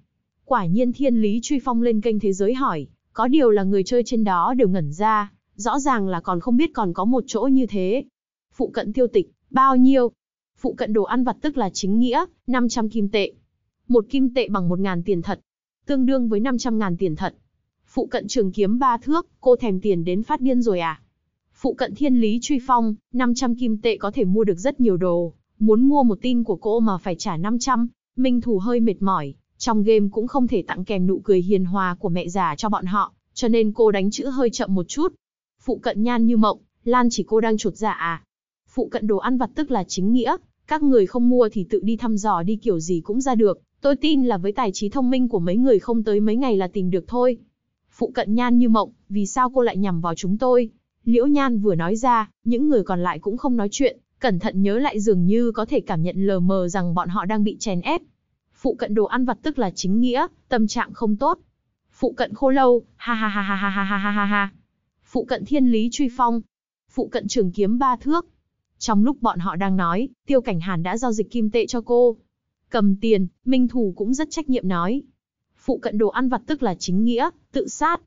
Quả nhiên Thiên Lý Truy Phong lên kênh thế giới hỏi, có điều là người chơi trên đó đều ngẩn ra, rõ ràng là còn không biết còn có một chỗ như thế. Phụ cận Tiêu Tịch, bao nhiêu? Phụ cận đồ ăn vặt tức là chính nghĩa, năm trăm kim tệ. Một kim tệ bằng một nghìn tiền thật, tương đương với năm trăm nghìn tiền thật. Phụ cận Trường Kiếm Ba Thước, cô thèm tiền đến phát điên rồi à? Phụ cận Thiên Lý Truy Phong, năm trăm kim tệ có thể mua được rất nhiều đồ, muốn mua một tin của cô mà phải trả năm trăm, Minh Thủ hơi mệt mỏi, trong game cũng không thể tặng kèm nụ cười hiền hòa của mẹ già cho bọn họ, cho nên cô đánh chữ hơi chậm một chút. Phụ cận Nhan Như Mộng, Lan Chỉ cô đang chột dạ à? Phụ cận đồ ăn vặt tức là chính nghĩa, các người không mua thì tự đi thăm dò đi kiểu gì cũng ra được, tôi tin là với tài trí thông minh của mấy người không tới mấy ngày là tìm được thôi. Phụ cận Nhan Như Mộng, vì sao cô lại nhằm vào chúng tôi? Liễu Nhan vừa nói ra, những người còn lại cũng không nói chuyện, cẩn thận nhớ lại dường như có thể cảm nhận lờ mờ rằng bọn họ đang bị chèn ép. Phụ cận đồ ăn vặt tức là chính nghĩa, tâm trạng không tốt. Phụ cận Khô Lâu, ha ha ha ha ha ha ha ha ha. Phụ cận Thiên Lý Truy Phong, phụ cận Trường Kiếm Ba Thước. Trong lúc bọn họ đang nói, Tiêu Cảnh Hàn đã giao dịch kim tệ cho cô. Cầm tiền, Minh Thủ cũng rất trách nhiệm nói. Phụ cận đồ ăn vặt tức là chính nghĩa, tự sát.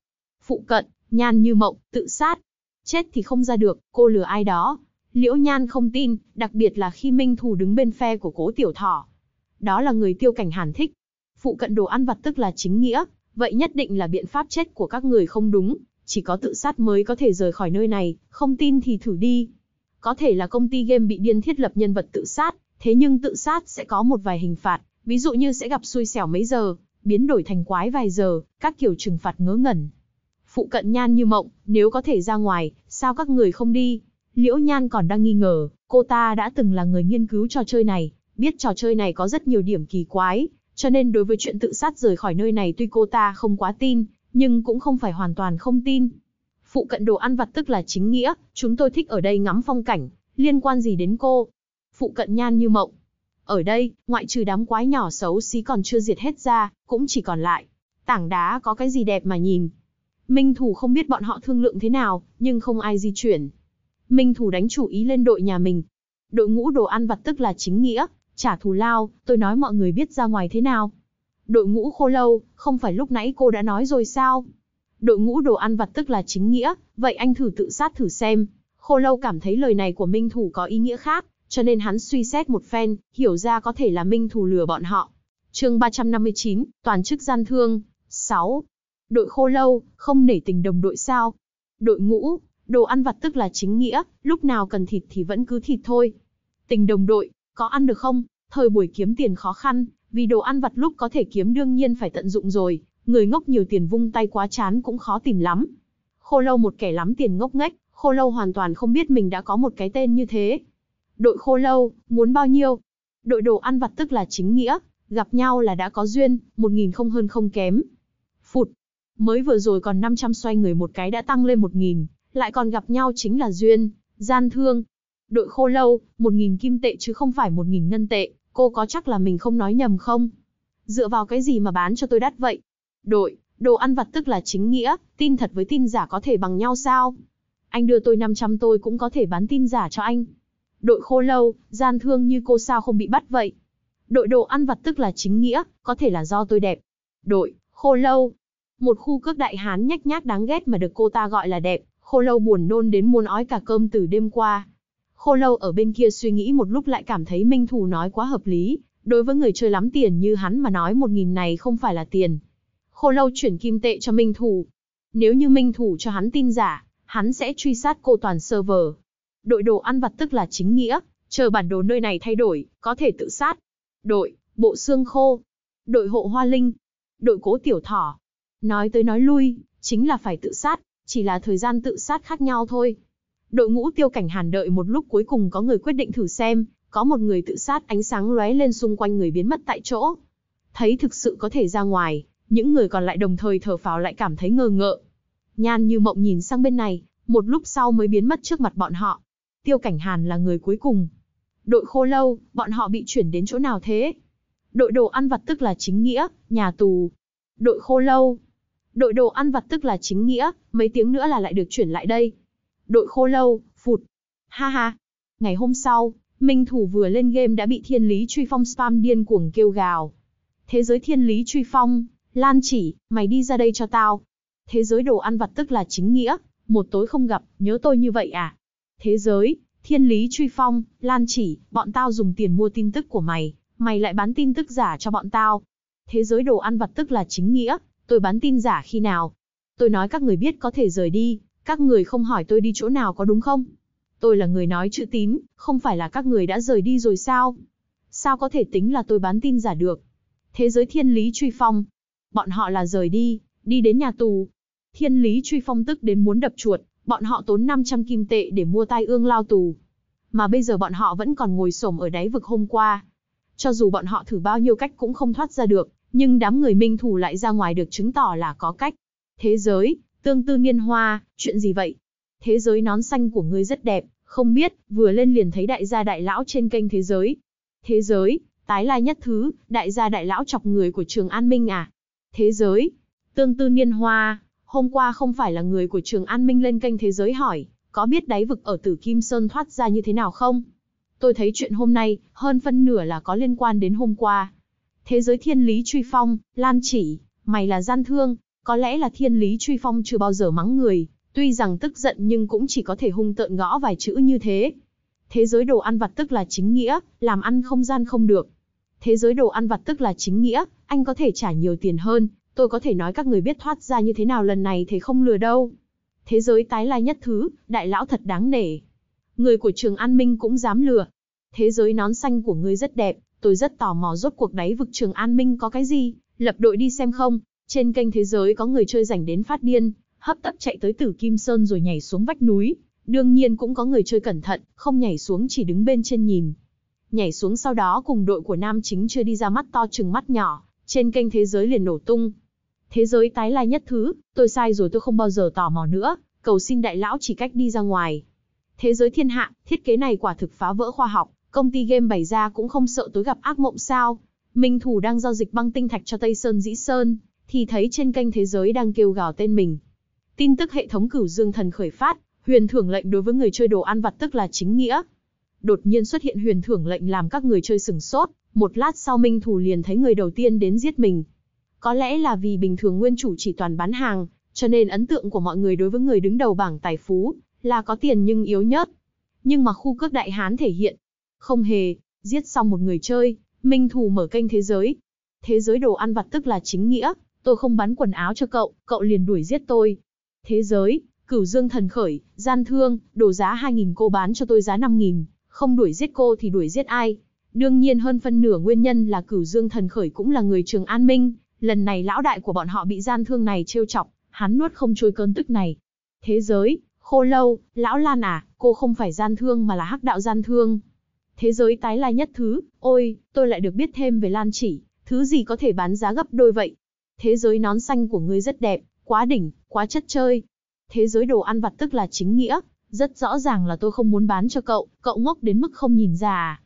Phụ cận, Nhan Như Mộng, tự sát. Chết thì không ra được, cô lừa ai đó. Liễu Nhan không tin, đặc biệt là khi Minh Thủ đứng bên phe của Cố Tiểu Thỏ. Đó là người Tiêu Cảnh Hàn thích. Phụ cận đồ ăn vặt tức là chính nghĩa, vậy nhất định là biện pháp chết của các người không đúng. Chỉ có tự sát mới có thể rời khỏi nơi này, không tin thì thử đi. Có thể là công ty game bị điên thiết lập nhân vật tự sát, thế nhưng tự sát sẽ có một vài hình phạt, ví dụ như sẽ gặp xui xẻo mấy giờ, biến đổi thành quái vài giờ, các kiểu trừng phạt ngớ ngẩn. Phụ cận Nhan Như Mộng, nếu có thể ra ngoài, sao các người không đi? Liễu Nhan còn đang nghi ngờ, cô ta đã từng là người nghiên cứu trò chơi này, biết trò chơi này có rất nhiều điểm kỳ quái, cho nên đối với chuyện tự sát rời khỏi nơi này tuy cô ta không quá tin, nhưng cũng không phải hoàn toàn không tin. Phụ cận đồ ăn vặt tức là chính nghĩa, chúng tôi thích ở đây ngắm phong cảnh, liên quan gì đến cô? Phụ cận Nhan Như Mộng. Ở đây, ngoại trừ đám quái nhỏ xấu xí còn chưa diệt hết ra, cũng chỉ còn lại tảng đá có cái gì đẹp mà nhìn. Minh Thủ không biết bọn họ thương lượng thế nào, nhưng không ai di chuyển. Minh Thủ đánh chủ ý lên đội nhà mình. Đội ngũ đồ ăn vặt tức là chính nghĩa, trả thù lao, tôi nói mọi người biết ra ngoài thế nào. Đội ngũ Khô Lâu, không phải lúc nãy cô đã nói rồi sao? Đội ngũ đồ ăn vặt tức là chính nghĩa, vậy anh thử tự sát thử xem. Khô Lâu cảm thấy lời này của Minh Thủ có ý nghĩa khác, cho nên hắn suy xét một phen, hiểu ra có thể là Minh Thủ lừa bọn họ. Chương ba trăm năm mươi chín, toàn chức gian thương, sáu. Đội Khô Lâu, không nể tình đồng đội sao? Đội ngũ, đồ ăn vặt tức là chính nghĩa, lúc nào cần thịt thì vẫn cứ thịt thôi. Tình đồng đội, có ăn được không? Thời buổi kiếm tiền khó khăn, vì đồ ăn vặt lúc có thể kiếm đương nhiên phải tận dụng rồi, người ngốc nhiều tiền vung tay quá chán cũng khó tìm lắm. Khô Lâu một kẻ lắm tiền ngốc nghếch, Khô Lâu hoàn toàn không biết mình đã có một cái tên như thế. Đội Khô Lâu, muốn bao nhiêu? Đội đồ ăn vặt tức là chính nghĩa, gặp nhau là đã có duyên, một nghìn không hơn không kém. Phụt. Mới vừa rồi còn năm trăm xoay người một cái đã tăng lên một nghìn, lại còn gặp nhau chính là duyên, gian thương. Đội Khô Lâu, một nghìn kim tệ chứ không phải một nghìn ngân tệ, cô có chắc là mình không nói nhầm không? Dựa vào cái gì mà bán cho tôi đắt vậy? Đội, đồ ăn vặt tức là chính nghĩa, tin thật với tin giả có thể bằng nhau sao? Anh đưa tôi năm trăm tôi cũng có thể bán tin giả cho anh. Đội Khô Lâu, gian thương như cô sao không bị bắt vậy? Đội đồ ăn vặt tức là chính nghĩa, có thể là do tôi đẹp. Đội Khô Lâu, một khu cước đại hán nhách nhác đáng ghét mà được cô ta gọi là đẹp, Khô Lâu buồn nôn đến muốn ói cả cơm từ đêm qua. Khô Lâu ở bên kia suy nghĩ một lúc lại cảm thấy Minh Thủ nói quá hợp lý, đối với người chơi lắm tiền như hắn mà nói một nghìn này không phải là tiền. Khô Lâu chuyển kim tệ cho Minh Thủ. Nếu như Minh Thủ cho hắn tin giả, hắn sẽ truy sát cô toàn server. Đội đồ ăn vặt tức là chính nghĩa, chờ bản đồ nơi này thay đổi, có thể tự sát. Đội Bộ Xương Khô, đội Hộ Hoa Linh, đội Cố Tiểu Thỏ. Nói tới nói lui, chính là phải tự sát, chỉ là thời gian tự sát khác nhau thôi. Đội ngũ Tiêu Cảnh Hàn đợi một lúc cuối cùng có người quyết định thử xem, có một người tự sát, ánh sáng lóe lên xung quanh người biến mất tại chỗ. Thấy thực sự có thể ra ngoài, những người còn lại đồng thời thở phào lại cảm thấy ngờ ngợ. Nhan Như Mộng nhìn sang bên này, một lúc sau mới biến mất trước mặt bọn họ. Tiêu Cảnh Hàn là người cuối cùng. Đội Khô Lâu, bọn họ bị chuyển đến chỗ nào thế? Đội đồ ăn vặt tức là chính nghĩa, nhà tù. Đội Khô Lâu. Đội đồ ăn vặt tức là chính nghĩa, mấy tiếng nữa là lại được chuyển lại đây. Đội Khô Lâu, phụt. Ha ha. Ngày hôm sau, Minh Thủ vừa lên game đã bị Thiên Lý Truy Phong spam điên cuồng kêu gào. Thế giới Thiên Lý Truy Phong, Lan Chỉ, mày đi ra đây cho tao. Thế giới đồ ăn vặt tức là chính nghĩa, một tối không gặp, nhớ tôi như vậy à? Thế giới, Thiên Lý Truy Phong, Lan Chỉ, bọn tao dùng tiền mua tin tức của mày, mày lại bán tin tức giả cho bọn tao. Thế giới đồ ăn vặt tức là chính nghĩa, tôi bán tin giả khi nào? Tôi nói các người biết có thể rời đi, các người không hỏi tôi đi chỗ nào có đúng không? Tôi là người nói chữ tín, không phải là các người đã rời đi rồi sao? Sao có thể tính là tôi bán tin giả được? Thế giới Thiên Lý Truy Phong, bọn họ là rời đi, đi đến nhà tù. Thiên Lý Truy Phong tức đến muốn đập chuột, bọn họ tốn năm trăm kim tệ để mua tai ương lao tù. Mà bây giờ bọn họ vẫn còn ngồi xổm ở đáy vực hôm qua. Cho dù bọn họ thử bao nhiêu cách cũng không thoát ra được, nhưng đám người Minh Thủ lại ra ngoài được chứng tỏ là có cách. Thế giới, Tương Tư Niên Hoa, chuyện gì vậy? Thế giới nón xanh của ngươi rất đẹp, không biết, vừa lên liền thấy đại gia đại lão trên kênh thế giới. Thế giới, Tái Lai Nhất Thứ, đại gia đại lão chọc người của Trường An Minh à? Thế giới, Tương Tư Niên Hoa, hôm qua không phải là người của Trường An Minh lên kênh thế giới hỏi, có biết đáy vực ở Tử Kim Sơn thoát ra như thế nào không? Tôi thấy chuyện hôm nay, hơn phân nửa là có liên quan đến hôm qua. Thế giới Thiên Lý Truy Phong, Lan Chỉ, mày là gian thương, có lẽ là Thiên Lý Truy Phong chưa bao giờ mắng người, tuy rằng tức giận nhưng cũng chỉ có thể hung tợn gõ vài chữ như thế. Thế giới đồ ăn vặt tức là chính nghĩa, làm ăn không gian không được. Thế giới đồ ăn vặt tức là chính nghĩa, anh có thể trả nhiều tiền hơn, tôi có thể nói các người biết thoát ra như thế nào lần này thì không lừa đâu. Thế giới Tái Lai Nhất Thứ, đại lão thật đáng nể. Người của Trường An Minh cũng dám lừa. Thế giới nón xanh của ngươi rất đẹp, tôi rất tò mò rốt cuộc đáy vực Trường An Minh có cái gì, lập đội đi xem không. Trên kênh thế giới có người chơi rảnh đến phát điên, hấp tấp chạy tới Tử Kim Sơn rồi nhảy xuống vách núi. Đương nhiên cũng có người chơi cẩn thận, không nhảy xuống chỉ đứng bên trên nhìn. Nhảy xuống sau đó cùng đội của nam chính chưa đi ra mắt to chừng mắt nhỏ, trên kênh thế giới liền nổ tung. Thế giới Tái Lai Nhất Thứ, tôi sai rồi, tôi không bao giờ tò mò nữa, cầu xin đại lão chỉ cách đi ra ngoài. Thế giới Thiên Hạ, thiết kế này quả thực phá vỡ khoa học, công ty game bày ra cũng không sợ tối gặp ác mộng sao. Minh Thủ đang giao dịch băng tinh thạch cho Tây Sơn Dĩ Sơn, thì thấy trên kênh thế giới đang kêu gào tên mình. Tin tức hệ thống Cửu Dương Thần khởi phát, huyền thưởng lệnh đối với người chơi đồ ăn vặt tức là chính nghĩa. Đột nhiên xuất hiện huyền thưởng lệnh làm các người chơi sửng sốt, một lát sau Minh Thủ liền thấy người đầu tiên đến giết mình. Có lẽ là vì bình thường nguyên chủ chỉ toàn bán hàng, cho nên ấn tượng của mọi người đối với người đứng đầu bảng tài phú là có tiền nhưng yếu nhớt. Nhưng mà khu cước đại hán thể hiện, không hề, giết xong một người chơi, Minh Thủ mở kênh thế giới. Thế giới đồ ăn vặt tức là chính nghĩa, tôi không bán quần áo cho cậu, cậu liền đuổi giết tôi. Thế giới, Cửu Dương Thần khởi, gian thương, đồ giá hai nghìn cô bán cho tôi giá năm nghìn, không đuổi giết cô thì đuổi giết ai. Đương nhiên hơn phân nửa nguyên nhân là Cửu Dương Thần khởi cũng là người Trường An Minh, lần này lão đại của bọn họ bị gian thương này trêu chọc, hắn nuốt không trôi cơn tức này. Thế giới, Khô Lâu, lão Lan à, cô không phải gian thương mà là hắc đạo gian thương. Thế giới Tái Lai Nhất Thứ, ôi, tôi lại được biết thêm về Lan Chỉ, thứ gì có thể bán giá gấp đôi vậy. Thế giới nón xanh của ngươi rất đẹp, quá đỉnh, quá chất chơi. Thế giới đồ ăn vặt tức là chính nghĩa, rất rõ ràng là tôi không muốn bán cho cậu, cậu ngốc đến mức không nhìn ra à.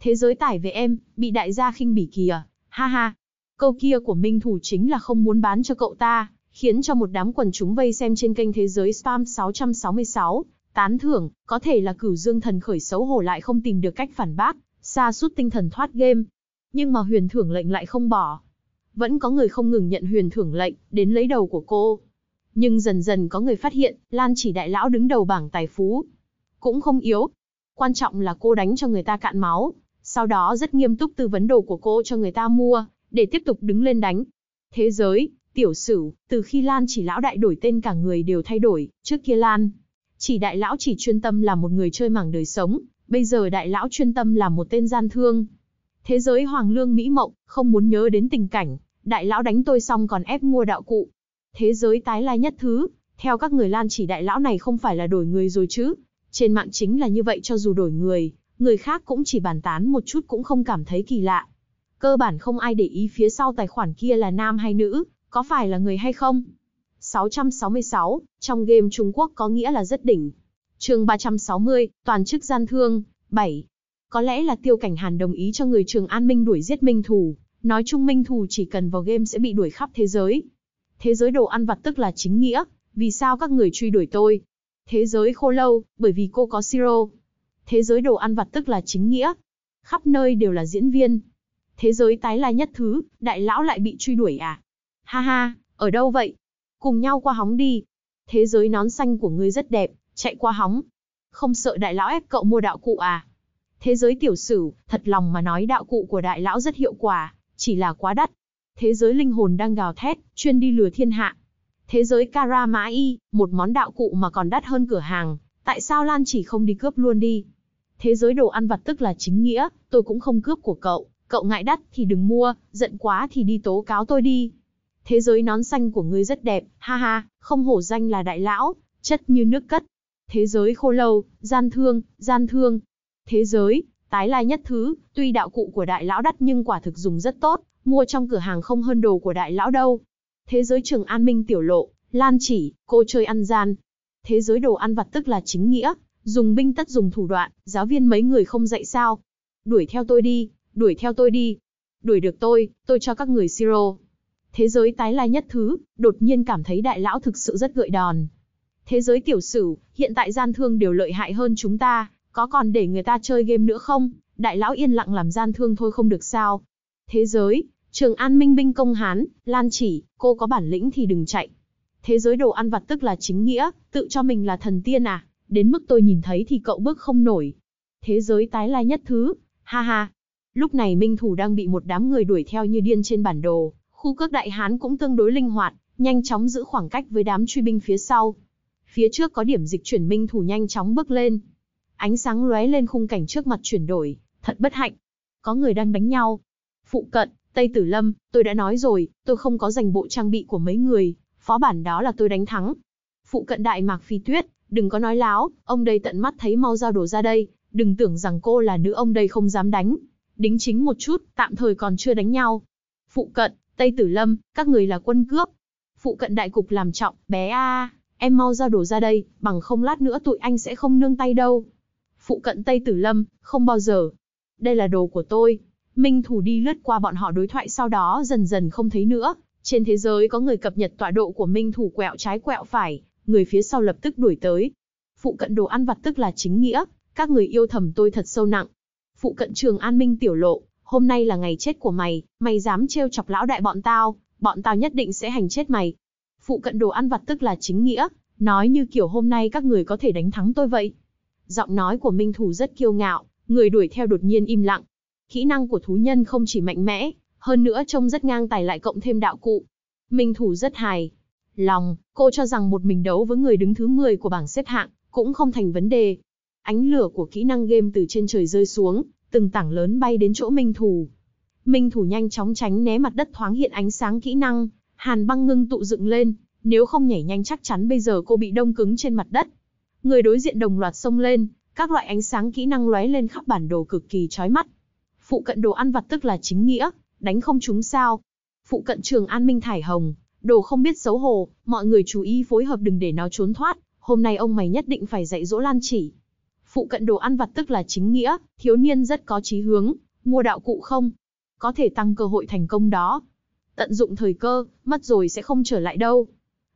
Thế giới tải về em, bị đại gia khinh bỉ kìa, ha ha. Câu kia của Minh Thủ chính là không muốn bán cho cậu ta, khiến cho một đám quần chúng vây xem trên kênh thế giới spam sáu trăm sáu mươi sáu, tán thưởng, có thể là Cửu Dương Thần khởi xấu hổ lại không tìm được cách phản bác, sa sút tinh thần thoát game. Nhưng mà huyền thưởng lệnh lại không bỏ. Vẫn có người không ngừng nhận huyền thưởng lệnh, đến lấy đầu của cô. Nhưng dần dần có người phát hiện, Lan Chỉ đại lão đứng đầu bảng tài phú cũng không yếu. Quan trọng là cô đánh cho người ta cạn máu, sau đó rất nghiêm túc tư vấn đồ của cô cho người ta mua, để tiếp tục đứng lên đánh. Thế giới, tiểu sử, từ khi Lan Chỉ lão đại đổi tên cả người đều thay đổi, trước kia Lan Chỉ đại lão chỉ chuyên tâm là một người chơi mảng đời sống, bây giờ đại lão chuyên tâm là một tên gian thương. Thế giới hoàng lương mỹ mộng, không muốn nhớ đến tình cảnh, đại lão đánh tôi xong còn ép mua đạo cụ. Thế giới tái lai nhất thứ, theo các người Lan Chỉ đại lão này không phải là đổi người rồi chứ. Trên mạng chính là như vậy, cho dù đổi người, người khác cũng chỉ bàn tán một chút cũng không cảm thấy kỳ lạ. Cơ bản không ai để ý phía sau tài khoản kia là nam hay nữ, có phải là người hay không. sáu trăm sáu mươi sáu, trong game Trung Quốc có nghĩa là rất đỉnh. Chương ba trăm sáu mươi, toàn chức gian thương, bảy. Có lẽ là Tiêu Cảnh Hàn đồng ý cho người Trường An Minh đuổi giết Minh Thủ. Nói chung Minh Thủ chỉ cần vào game sẽ bị đuổi khắp thế giới. Thế giới đồ ăn vặt tức là chính nghĩa, vì sao các người truy đuổi tôi. Thế giới khô lâu, bởi vì cô có siro. Thế giới đồ ăn vặt tức là chính nghĩa. Khắp nơi đều là diễn viên. Thế giới tái lai nhất thứ, đại lão lại bị truy đuổi à? Ha ha, ở đâu vậy? Cùng nhau qua hóng đi. Thế giới nón xanh của ngươi rất đẹp, chạy qua hóng. Không sợ đại lão ép cậu mua đạo cụ à? Thế giới tiểu sử, thật lòng mà nói đạo cụ của đại lão rất hiệu quả, chỉ là quá đắt. Thế giới linh hồn đang gào thét, chuyên đi lừa thiên hạ. Thế giới Kara Mã Y, một món đạo cụ mà còn đắt hơn cửa hàng, tại sao Lan Chỉ không đi cướp luôn đi? Thế giới đồ ăn vặt tức là chính nghĩa, tôi cũng không cướp của cậu, cậu ngại đắt thì đừng mua, giận quá thì đi tố cáo tôi đi. Thế giới nón xanh của ngươi rất đẹp, ha ha, không hổ danh là đại lão, chất như nước cất. Thế giới khô lâu, gian thương, gian thương. Thế giới tái lai nhất thứ, tuy đạo cụ của đại lão đắt nhưng quả thực dùng rất tốt, mua trong cửa hàng không hơn đồ của đại lão đâu. Thế giới Trường An Minh tiểu lộ, Lan Chỉ, cô chơi ăn gian. Thế giới đồ ăn vặt tức là chính nghĩa, dùng binh tất dùng thủ đoạn, giáo viên mấy người không dạy sao. Đuổi theo tôi đi, đuổi theo tôi đi. Đuổi được tôi, tôi cho các người siro. Thế giới tái lai nhất thứ, đột nhiên cảm thấy đại lão thực sự rất gợi đòn. Thế giới tiểu sử, hiện tại gian thương đều lợi hại hơn chúng ta, có còn để người ta chơi game nữa không? Đại lão yên lặng làm gian thương thôi không được sao? Thế giới Trường An Minh binh công hán, Lan Chỉ, cô có bản lĩnh thì đừng chạy. Thế giới đồ ăn vặt tức là chính nghĩa, tự cho mình là thần tiên à, đến mức tôi nhìn thấy thì cậu bước không nổi. Thế giới tái lai nhất thứ, ha ha. Lúc này Minh Thủ đang bị một đám người đuổi theo như điên trên bản đồ, khu cước đại hán cũng tương đối linh hoạt, nhanh chóng giữ khoảng cách với đám truy binh phía sau. Phía trước có điểm dịch chuyển, Minh Thủ nhanh chóng bước lên. Ánh sáng lóe lên, khung cảnh trước mặt chuyển đổi, thật bất hạnh. Có người đang đánh nhau. Phụ cận Tây Tử Lâm, tôi đã nói rồi, tôi không có giành bộ trang bị của mấy người, phó bản đó là tôi đánh thắng. Phụ cận Đại Mạc Phi Tuyết, đừng có nói láo, ông đây tận mắt thấy, mau giao đồ ra đây, đừng tưởng rằng cô là nữ ông đây không dám đánh. Đính chính một chút, tạm thời còn chưa đánh nhau. Phụ cận Tây Tử Lâm, các người là quân cướp. Phụ cận Đại Cục làm trọng, bé a, em mau giao đồ ra đây, bằng không lát nữa tụi anh sẽ không nương tay đâu. Phụ cận Tây Tử Lâm, không bao giờ. Đây là đồ của tôi. Minh Thủ đi lướt qua bọn họ đối thoại, sau đó dần dần không thấy nữa. Trên thế giới có người cập nhật tọa độ của Minh Thủ, quẹo trái quẹo phải, người phía sau lập tức đuổi tới. Phụ cận đồ ăn vặt tức là chính nghĩa, các người yêu thầm tôi thật sâu nặng. Phụ cận Trường An Minh tiểu lộ, hôm nay là ngày chết của mày, mày dám trêu chọc lão đại bọn tao, bọn tao nhất định sẽ hành chết mày. Phụ cận đồ ăn vặt tức là chính nghĩa, nói như kiểu hôm nay các người có thể đánh thắng tôi vậy. Giọng nói của Minh Thủ rất kiêu ngạo, người đuổi theo đột nhiên im lặng. Kỹ năng của thú nhân không chỉ mạnh mẽ, hơn nữa trông rất ngang tài, lại cộng thêm đạo cụ. Minh Thủ rất hài lòng, cô cho rằng một mình đấu với người đứng thứ mười của bảng xếp hạng cũng không thành vấn đề. Ánh lửa của kỹ năng game từ trên trời rơi xuống, từng tảng lớn bay đến chỗ Minh Thủ. Minh Thủ nhanh chóng tránh né, mặt đất thoáng hiện ánh sáng kỹ năng, hàn băng ngưng tụ dựng lên, nếu không nhảy nhanh chắc chắn bây giờ cô bị đông cứng trên mặt đất. Người đối diện đồng loạt xông lên, các loại ánh sáng kỹ năng lóe lên khắp bản đồ cực kỳ chói mắt. Phụ cận đồ ăn vặt tức là chính nghĩa, đánh không chúng sao. Phụ cận Trường An Minh thải hồng, đồ không biết xấu hổ, mọi người chú ý phối hợp đừng để nó trốn thoát, hôm nay ông mày nhất định phải dạy dỗ Lan Chỉ. Phụ cận đồ ăn vặt tức là chính nghĩa, thiếu niên rất có chí hướng, mua đạo cụ không? Có thể tăng cơ hội thành công đó. Tận dụng thời cơ, mất rồi sẽ không trở lại đâu.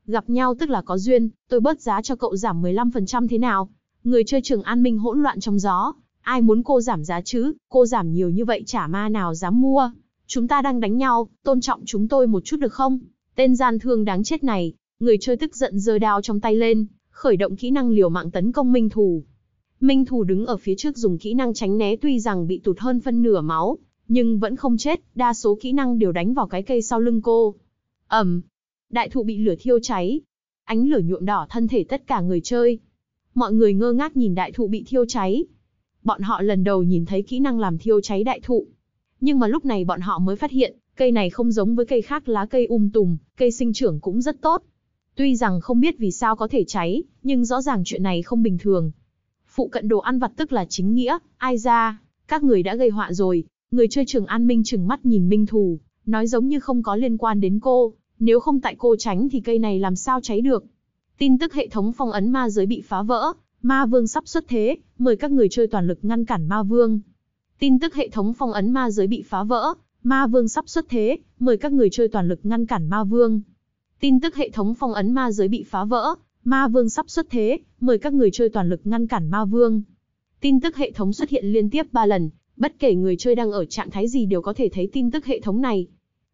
Gặp nhau tức là có duyên, tôi bớt giá cho cậu giảm mười lăm phần trăm thế nào? Người chơi Trường An Minh hỗn loạn trong gió. Ai muốn cô giảm giá chứ, cô giảm nhiều như vậy chả ma nào dám mua. Chúng ta đang đánh nhau, tôn trọng chúng tôi một chút được không? Tên gian thương đáng chết này, người chơi tức giận giơ đao trong tay lên, khởi động kỹ năng liều mạng tấn công Minh Thủ. Minh Thủ đứng ở phía trước dùng kỹ năng tránh né, tuy rằng bị tụt hơn phân nửa máu, nhưng vẫn không chết, đa số kỹ năng đều đánh vào cái cây sau lưng cô. Ầm, đại thụ bị lửa thiêu cháy, ánh lửa nhuộm đỏ thân thể tất cả người chơi. Mọi người ngơ ngác nhìn đại thụ bị thiêu cháy. Bọn họ lần đầu nhìn thấy kỹ năng làm thiêu cháy đại thụ. Nhưng mà lúc này bọn họ mới phát hiện, cây này không giống với cây khác, lá cây um tùm, cây sinh trưởng cũng rất tốt. Tuy rằng không biết vì sao có thể cháy, nhưng rõ ràng chuyện này không bình thường. Phụ cận đồ ăn vặt tức là chính nghĩa, ai ra, các người đã gây họa rồi. Người chơi Trường An Minh trừng mắt nhìn Minh Thủ, nói giống như không có liên quan đến cô, nếu không tại cô tránh thì cây này làm sao cháy được. Tin tức hệ thống phong ấn ma giới bị phá vỡ, ma vương sắp xuất thế, mời các người chơi toàn lực ngăn cản ma vương. Tin tức hệ thống phong ấn ma giới bị phá vỡ, ma vương sắp xuất thế, mời các người chơi toàn lực ngăn cản ma vương. Tin tức hệ thống phong ấn ma giới bị phá vỡ, ma vương sắp xuất thế, mời các người chơi toàn lực ngăn cản ma vương. Tin tức hệ thống xuất hiện liên tiếp ba lần, bất kể người chơi đang ở trạng thái gì đều có thể thấy tin tức hệ thống này.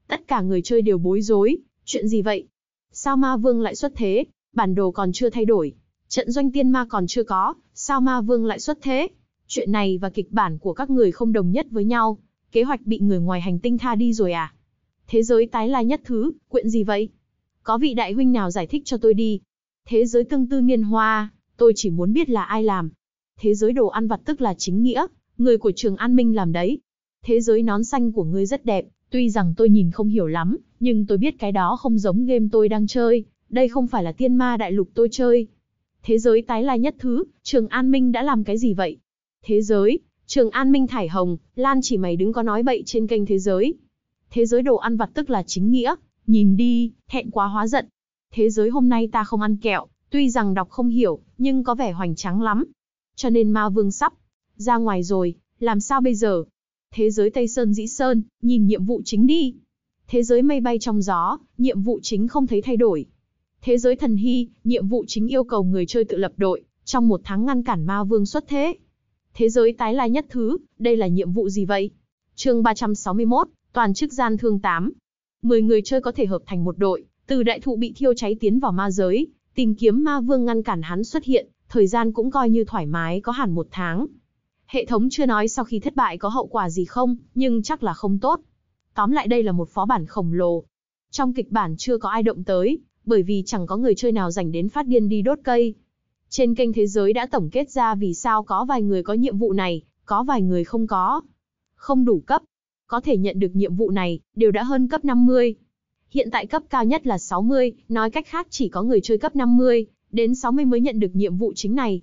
Tất cả người chơi đều bối rối, chuyện gì vậy? Sao ma vương lại xuất thế? Bản đồ còn chưa thay đổi, trận doanh tiên ma còn chưa có, sao ma vương lại xuất thế? Chuyện này và kịch bản của các người không đồng nhất với nhau, kế hoạch bị người ngoài hành tinh tha đi rồi à? Thế giới tái lai nhất thứ, quyển gì vậy? Có vị đại huynh nào giải thích cho tôi đi? Thế giới tương tư niên hoa, tôi chỉ muốn biết là ai làm. Thế giới đồ ăn vặt tức là chính nghĩa, người của Trường An Minh làm đấy. Thế giới nón xanh của ngươi rất đẹp, tuy rằng tôi nhìn không hiểu lắm, nhưng tôi biết cái đó không giống game tôi đang chơi. Đây không phải là tiên ma đại lục tôi chơi. Thế giới tái lai nhất thứ, Trường An Minh đã làm cái gì vậy? Thế giới, Trường An Minh thải hồng, Lan Chỉ mày đứng có nói bậy trên kênh thế giới. Thế giới đồ ăn vặt tức là chính nghĩa, nhìn đi, thẹn quá hóa giận. Thế giới hôm nay ta không ăn kẹo, tuy rằng đọc không hiểu, nhưng có vẻ hoành tráng lắm. Cho nên ma vương sắp ra ngoài rồi, làm sao bây giờ? Thế giới Tây Sơn Dĩ Sơn, nhìn nhiệm vụ chính đi. Thế giới mây bay trong gió, nhiệm vụ chính không thấy thay đổi. Thế giới thần hy, nhiệm vụ chính yêu cầu người chơi tự lập đội, trong một tháng ngăn cản ma vương xuất thế. Thế giới tái lai nhất thứ, đây là nhiệm vụ gì vậy? Chương ba trăm sáu mươi mốt, toàn chức gian thương tám. mười người chơi có thể hợp thành một đội, từ đại thụ bị thiêu cháy tiến vào ma giới, tìm kiếm ma vương ngăn cản hắn xuất hiện, thời gian cũng coi như thoải mái có hẳn một tháng. Hệ thống chưa nói sau khi thất bại có hậu quả gì không, nhưng chắc là không tốt. Tóm lại đây là một phó bản khổng lồ. Trong kịch bản chưa có ai động tới, bởi vì chẳng có người chơi nào rảnh đến phát điên đi đốt cây. Trên kênh thế giới đã tổng kết ra vì sao có vài người có nhiệm vụ này, có vài người không có. Không đủ cấp, có thể nhận được nhiệm vụ này, đều đã hơn cấp năm mươi. Hiện tại cấp cao nhất là sáu mươi, nói cách khác chỉ có người chơi cấp năm mươi, đến sáu mươi mới nhận được nhiệm vụ chính này.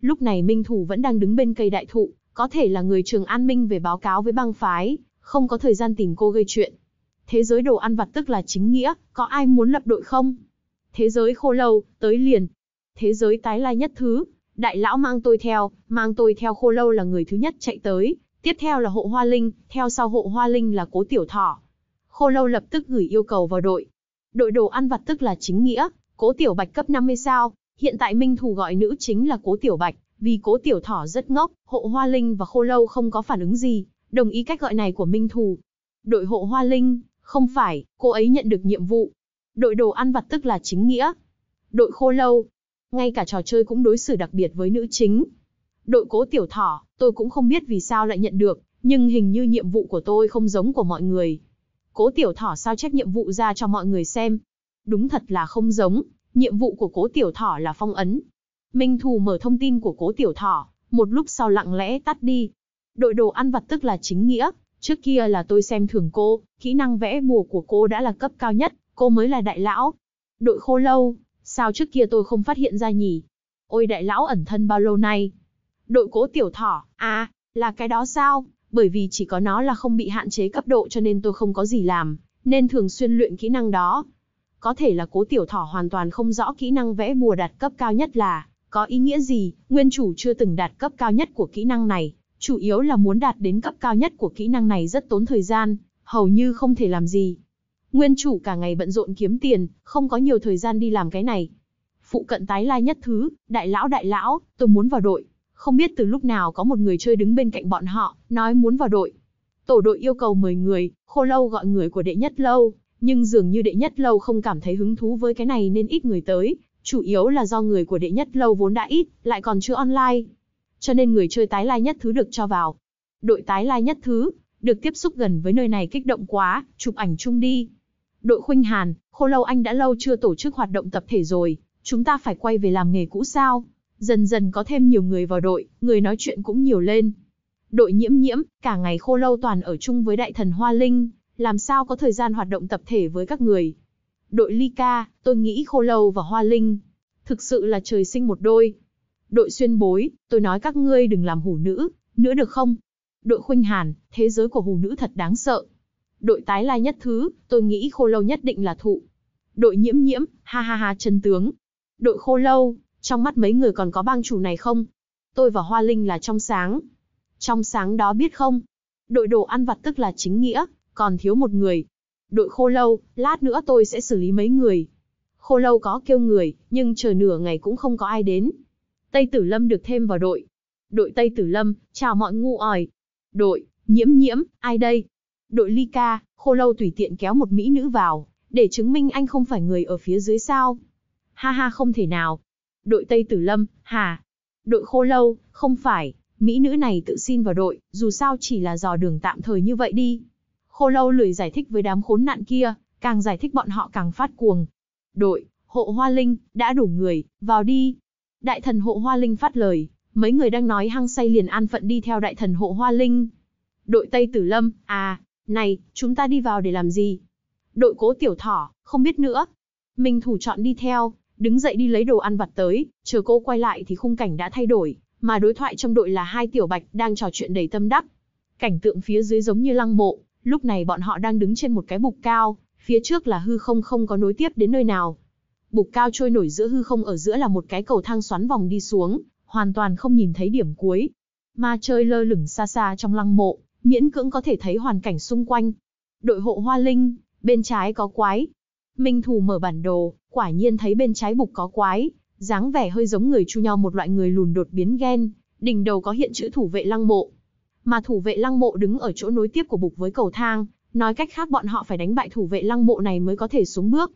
Lúc này Minh Thủ vẫn đang đứng bên cây đại thụ, có thể là người Trường An Minh về báo cáo với bang phái, không có thời gian tìm cô gây chuyện. Thế giới đồ ăn vặt tức là chính nghĩa, có ai muốn lập đội không? Thế giới khô lâu, tới liền. Thế giới tái lai nhất thứ, đại lão mang tôi theo, mang tôi theo. Khô lâu là người thứ nhất chạy tới, tiếp theo là hộ hoa linh, theo sau hộ hoa linh là Cố Tiểu Thỏ. Khô lâu lập tức gửi yêu cầu vào đội. Đội đồ ăn vặt tức là chính nghĩa, Cố Tiểu Bạch cấp năm mươi sao, hiện tại Minh Thủ gọi nữ chính là Cố Tiểu Bạch, vì Cố Tiểu Thỏ rất ngốc, hộ hoa linh và khô lâu không có phản ứng gì, đồng ý cách gọi này của Minh Thủ. Đội hộ hoa linh, không phải, cô ấy nhận được nhiệm vụ. Đội đồ ăn vặt tức là chính nghĩa. Đội khô lâu, ngay cả trò chơi cũng đối xử đặc biệt với nữ chính. Đội Cố Tiểu Thỏ, tôi cũng không biết vì sao lại nhận được, nhưng hình như nhiệm vụ của tôi không giống của mọi người. Cố Tiểu Thỏ sao chép nhiệm vụ ra cho mọi người xem. Đúng thật là không giống, nhiệm vụ của Cố Tiểu Thỏ là phong ấn. Minh Thủ mở thông tin của Cố Tiểu Thỏ, một lúc sau lặng lẽ tắt đi. Đội đồ ăn vặt tức là chính nghĩa. Trước kia là tôi xem thường cô, kỹ năng vẽ bùa của cô đã là cấp cao nhất, cô mới là đại lão. Đội khô lâu, sao trước kia tôi không phát hiện ra nhỉ? Ôi đại lão ẩn thân bao lâu nay? Đội Cố Tiểu Thỏ, à, là cái đó sao? Bởi vì chỉ có nó là không bị hạn chế cấp độ cho nên tôi không có gì làm, nên thường xuyên luyện kỹ năng đó. Có thể là Cố Tiểu Thỏ hoàn toàn không rõ kỹ năng vẽ bùa đạt cấp cao nhất là có ý nghĩa gì, nguyên chủ chưa từng đạt cấp cao nhất của kỹ năng này. Chủ yếu là muốn đạt đến cấp cao nhất của kỹ năng này rất tốn thời gian, hầu như không thể làm gì. Nguyên chủ cả ngày bận rộn kiếm tiền, không có nhiều thời gian đi làm cái này. Phụ cận tái lai nhất thứ, đại lão đại lão, tôi muốn vào đội. Không biết từ lúc nào có một người chơi đứng bên cạnh bọn họ, nói muốn vào đội. Tổ đội yêu cầu mười người, khô lâu gọi người của đệ nhất lâu, nhưng dường như đệ nhất lâu không cảm thấy hứng thú với cái này nên ít người tới. Chủ yếu là do người của đệ nhất lâu vốn đã ít, lại còn chưa online. cho nên người chơi tái lai nhất thứ được cho vào. Đội tái lai nhất thứ, được tiếp xúc gần với nơi này kích động quá, chụp ảnh chung đi. Đội Khuynh Hàn, Khô Lâu anh đã lâu chưa tổ chức hoạt động tập thể rồi, chúng ta phải quay về làm nghề cũ sao? Dần dần có thêm nhiều người vào đội, người nói chuyện cũng nhiều lên. Đội Nhiễm Nhiễm, cả ngày Khô Lâu toàn ở chung với đại thần Hoa Linh, làm sao có thời gian hoạt động tập thể với các người. Đội Lica, tôi nghĩ Khô Lâu và Hoa Linh, thực sự là trời sinh một đôi. Đội Xuyên Bối, tôi nói các ngươi đừng làm hủ nữ, nữa được không? Đội Khuynh Hàn, thế giới của hủ nữ thật đáng sợ. Đội tái lai nhất thứ, tôi nghĩ Khô Lâu nhất định là thụ. Đội Nhiễm Nhiễm, ha ha ha chân tướng. Đội Khô Lâu, trong mắt mấy người còn có bang chủ này không? Tôi và Hoa Linh là trong sáng. Trong sáng đó biết không? Đội đồ ăn vặt tức là chính nghĩa, còn thiếu một người. Đội Khô Lâu, lát nữa tôi sẽ xử lý mấy người. Khô Lâu có kêu người, nhưng chờ nửa ngày cũng không có ai đến. Tây Tử Lâm được thêm vào đội. Đội Tây Tử Lâm, chào mọi ngu ỏi. Đội Nhiễm Nhiễm, ai đây? Đội Lica, Khô Lâu tùy tiện kéo một mỹ nữ vào, để chứng minh anh không phải người ở phía dưới sao? Ha ha không thể nào. Đội Tây Tử Lâm, hà. Đội Khô Lâu, không phải, mỹ nữ này tự xin vào đội, dù sao chỉ là dò đường tạm thời như vậy đi. Khô Lâu lười giải thích với đám khốn nạn kia, càng giải thích bọn họ càng phát cuồng. Đội Hộ Hoa Linh, đã đủ người, vào đi. Đại thần Hộ Hoa Linh phát lời, mấy người đang nói hăng say liền an phận đi theo đại thần Hộ Hoa Linh. Đội Tây Tử Lâm, à, này, chúng ta đi vào để làm gì? Đội Cố Tiểu Thỏ, không biết nữa. Minh Thủ chọn đi theo, đứng dậy đi lấy đồ ăn vặt tới, chờ cô quay lại thì khung cảnh đã thay đổi, mà đối thoại trong đội là hai tiểu bạch đang trò chuyện đầy tâm đắc. Cảnh tượng phía dưới giống như lăng mộ, lúc này bọn họ đang đứng trên một cái bục cao, phía trước là hư không không có nối tiếp đến nơi nào. Bục cao trôi nổi giữa hư không, ở giữa là một cái cầu thang xoắn vòng đi xuống, hoàn toàn không nhìn thấy điểm cuối. Ma chơi lơ lửng xa xa trong lăng mộ, miễn cưỡng có thể thấy hoàn cảnh xung quanh. Đội Hộ Hoa Linh, bên trái có quái. Minh Thủ mở bản đồ, quả nhiên thấy bên trái bục có quái, dáng vẻ hơi giống người Chu Nho, một loại người lùn đột biến gen, đỉnh đầu có hiện chữ thủ vệ lăng mộ. Mà thủ vệ lăng mộ đứng ở chỗ nối tiếp của bục với cầu thang, nói cách khác bọn họ phải đánh bại thủ vệ lăng mộ này mới có thể xuống bước.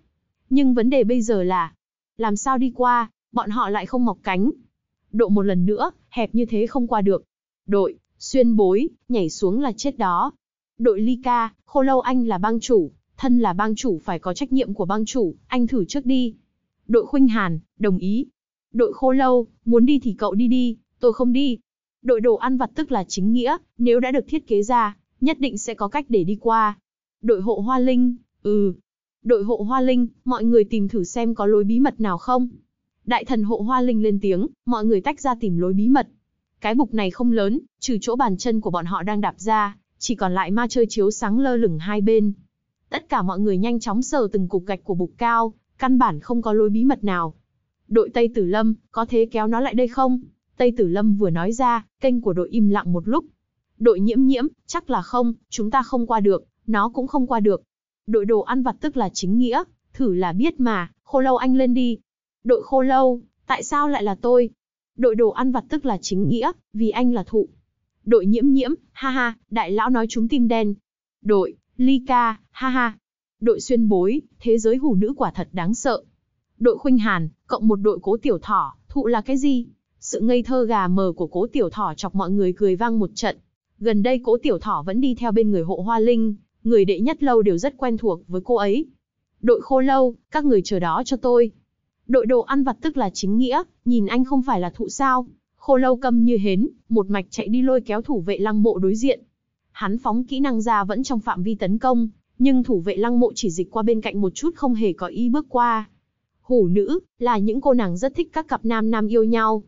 Nhưng vấn đề bây giờ là, làm sao đi qua, bọn họ lại không mọc cánh. Độ một lần nữa, hẹp như thế không qua được. Đội Xuyên Bối, nhảy xuống là chết đó. Đội Lica, Khô Lâu anh là bang chủ, thân là bang chủ phải có trách nhiệm của bang chủ, anh thử trước đi. Đội Khuynh Hàn, đồng ý. Đội Khô Lâu, muốn đi thì cậu đi đi, tôi không đi. Đội đồ ăn vặt tức là chính nghĩa, nếu đã được thiết kế ra, nhất định sẽ có cách để đi qua. Đội Hộ Hoa Linh, ừ. Đội Hộ Hoa Linh, mọi người tìm thử xem có lối bí mật nào không. Đại thần Hộ Hoa Linh lên tiếng, mọi người tách ra tìm lối bí mật. Cái bục này không lớn, trừ chỗ bàn chân của bọn họ đang đạp ra, chỉ còn lại ma chơi chiếu sáng lơ lửng hai bên. Tất cả mọi người nhanh chóng sờ từng cục gạch của bục cao, căn bản không có lối bí mật nào. Đội Tây Tử Lâm, có thế kéo nó lại đây không? Tây Tử Lâm vừa nói ra, kênh của đội im lặng một lúc. Đội Nhiễm Nhiễm, chắc là không, chúng ta không qua được, nó cũng không qua được. Đội đồ ăn vặt tức là chính nghĩa, thử là biết mà, Khô Lâu anh lên đi. Đội Khô Lâu, tại sao lại là tôi? Đội đồ ăn vặt tức là chính nghĩa, vì anh là thụ. Đội Nhiễm Nhiễm, ha ha, đại lão nói chúng tim đen. Đội Lica, ha ha. Đội Xuyên Bối, thế giới hủ nữ quả thật đáng sợ. Đội Khuynh Hàn, cộng một đội Cố Tiểu Thỏ, thụ là cái gì? Sự ngây thơ gà mờ của Cố Tiểu Thỏ chọc mọi người cười vang một trận. Gần đây Cố Tiểu Thỏ vẫn đi theo bên người Hộ Hoa Linh, người đệ nhất lâu đều rất quen thuộc với cô ấy. Đội Khô Lâu, các người chờ đó cho tôi. Đội đồ ăn vặt tức là chính nghĩa, nhìn anh không phải là thụ sao? Khô Lâu câm như hến, một mạch chạy đi lôi kéo thủ vệ lăng mộ đối diện. Hắn phóng kỹ năng ra vẫn trong phạm vi tấn công, nhưng thủ vệ lăng mộ chỉ dịch qua bên cạnh một chút, không hề có ý bước qua. Hủ nữ là những cô nàng rất thích các cặp nam nam yêu nhau,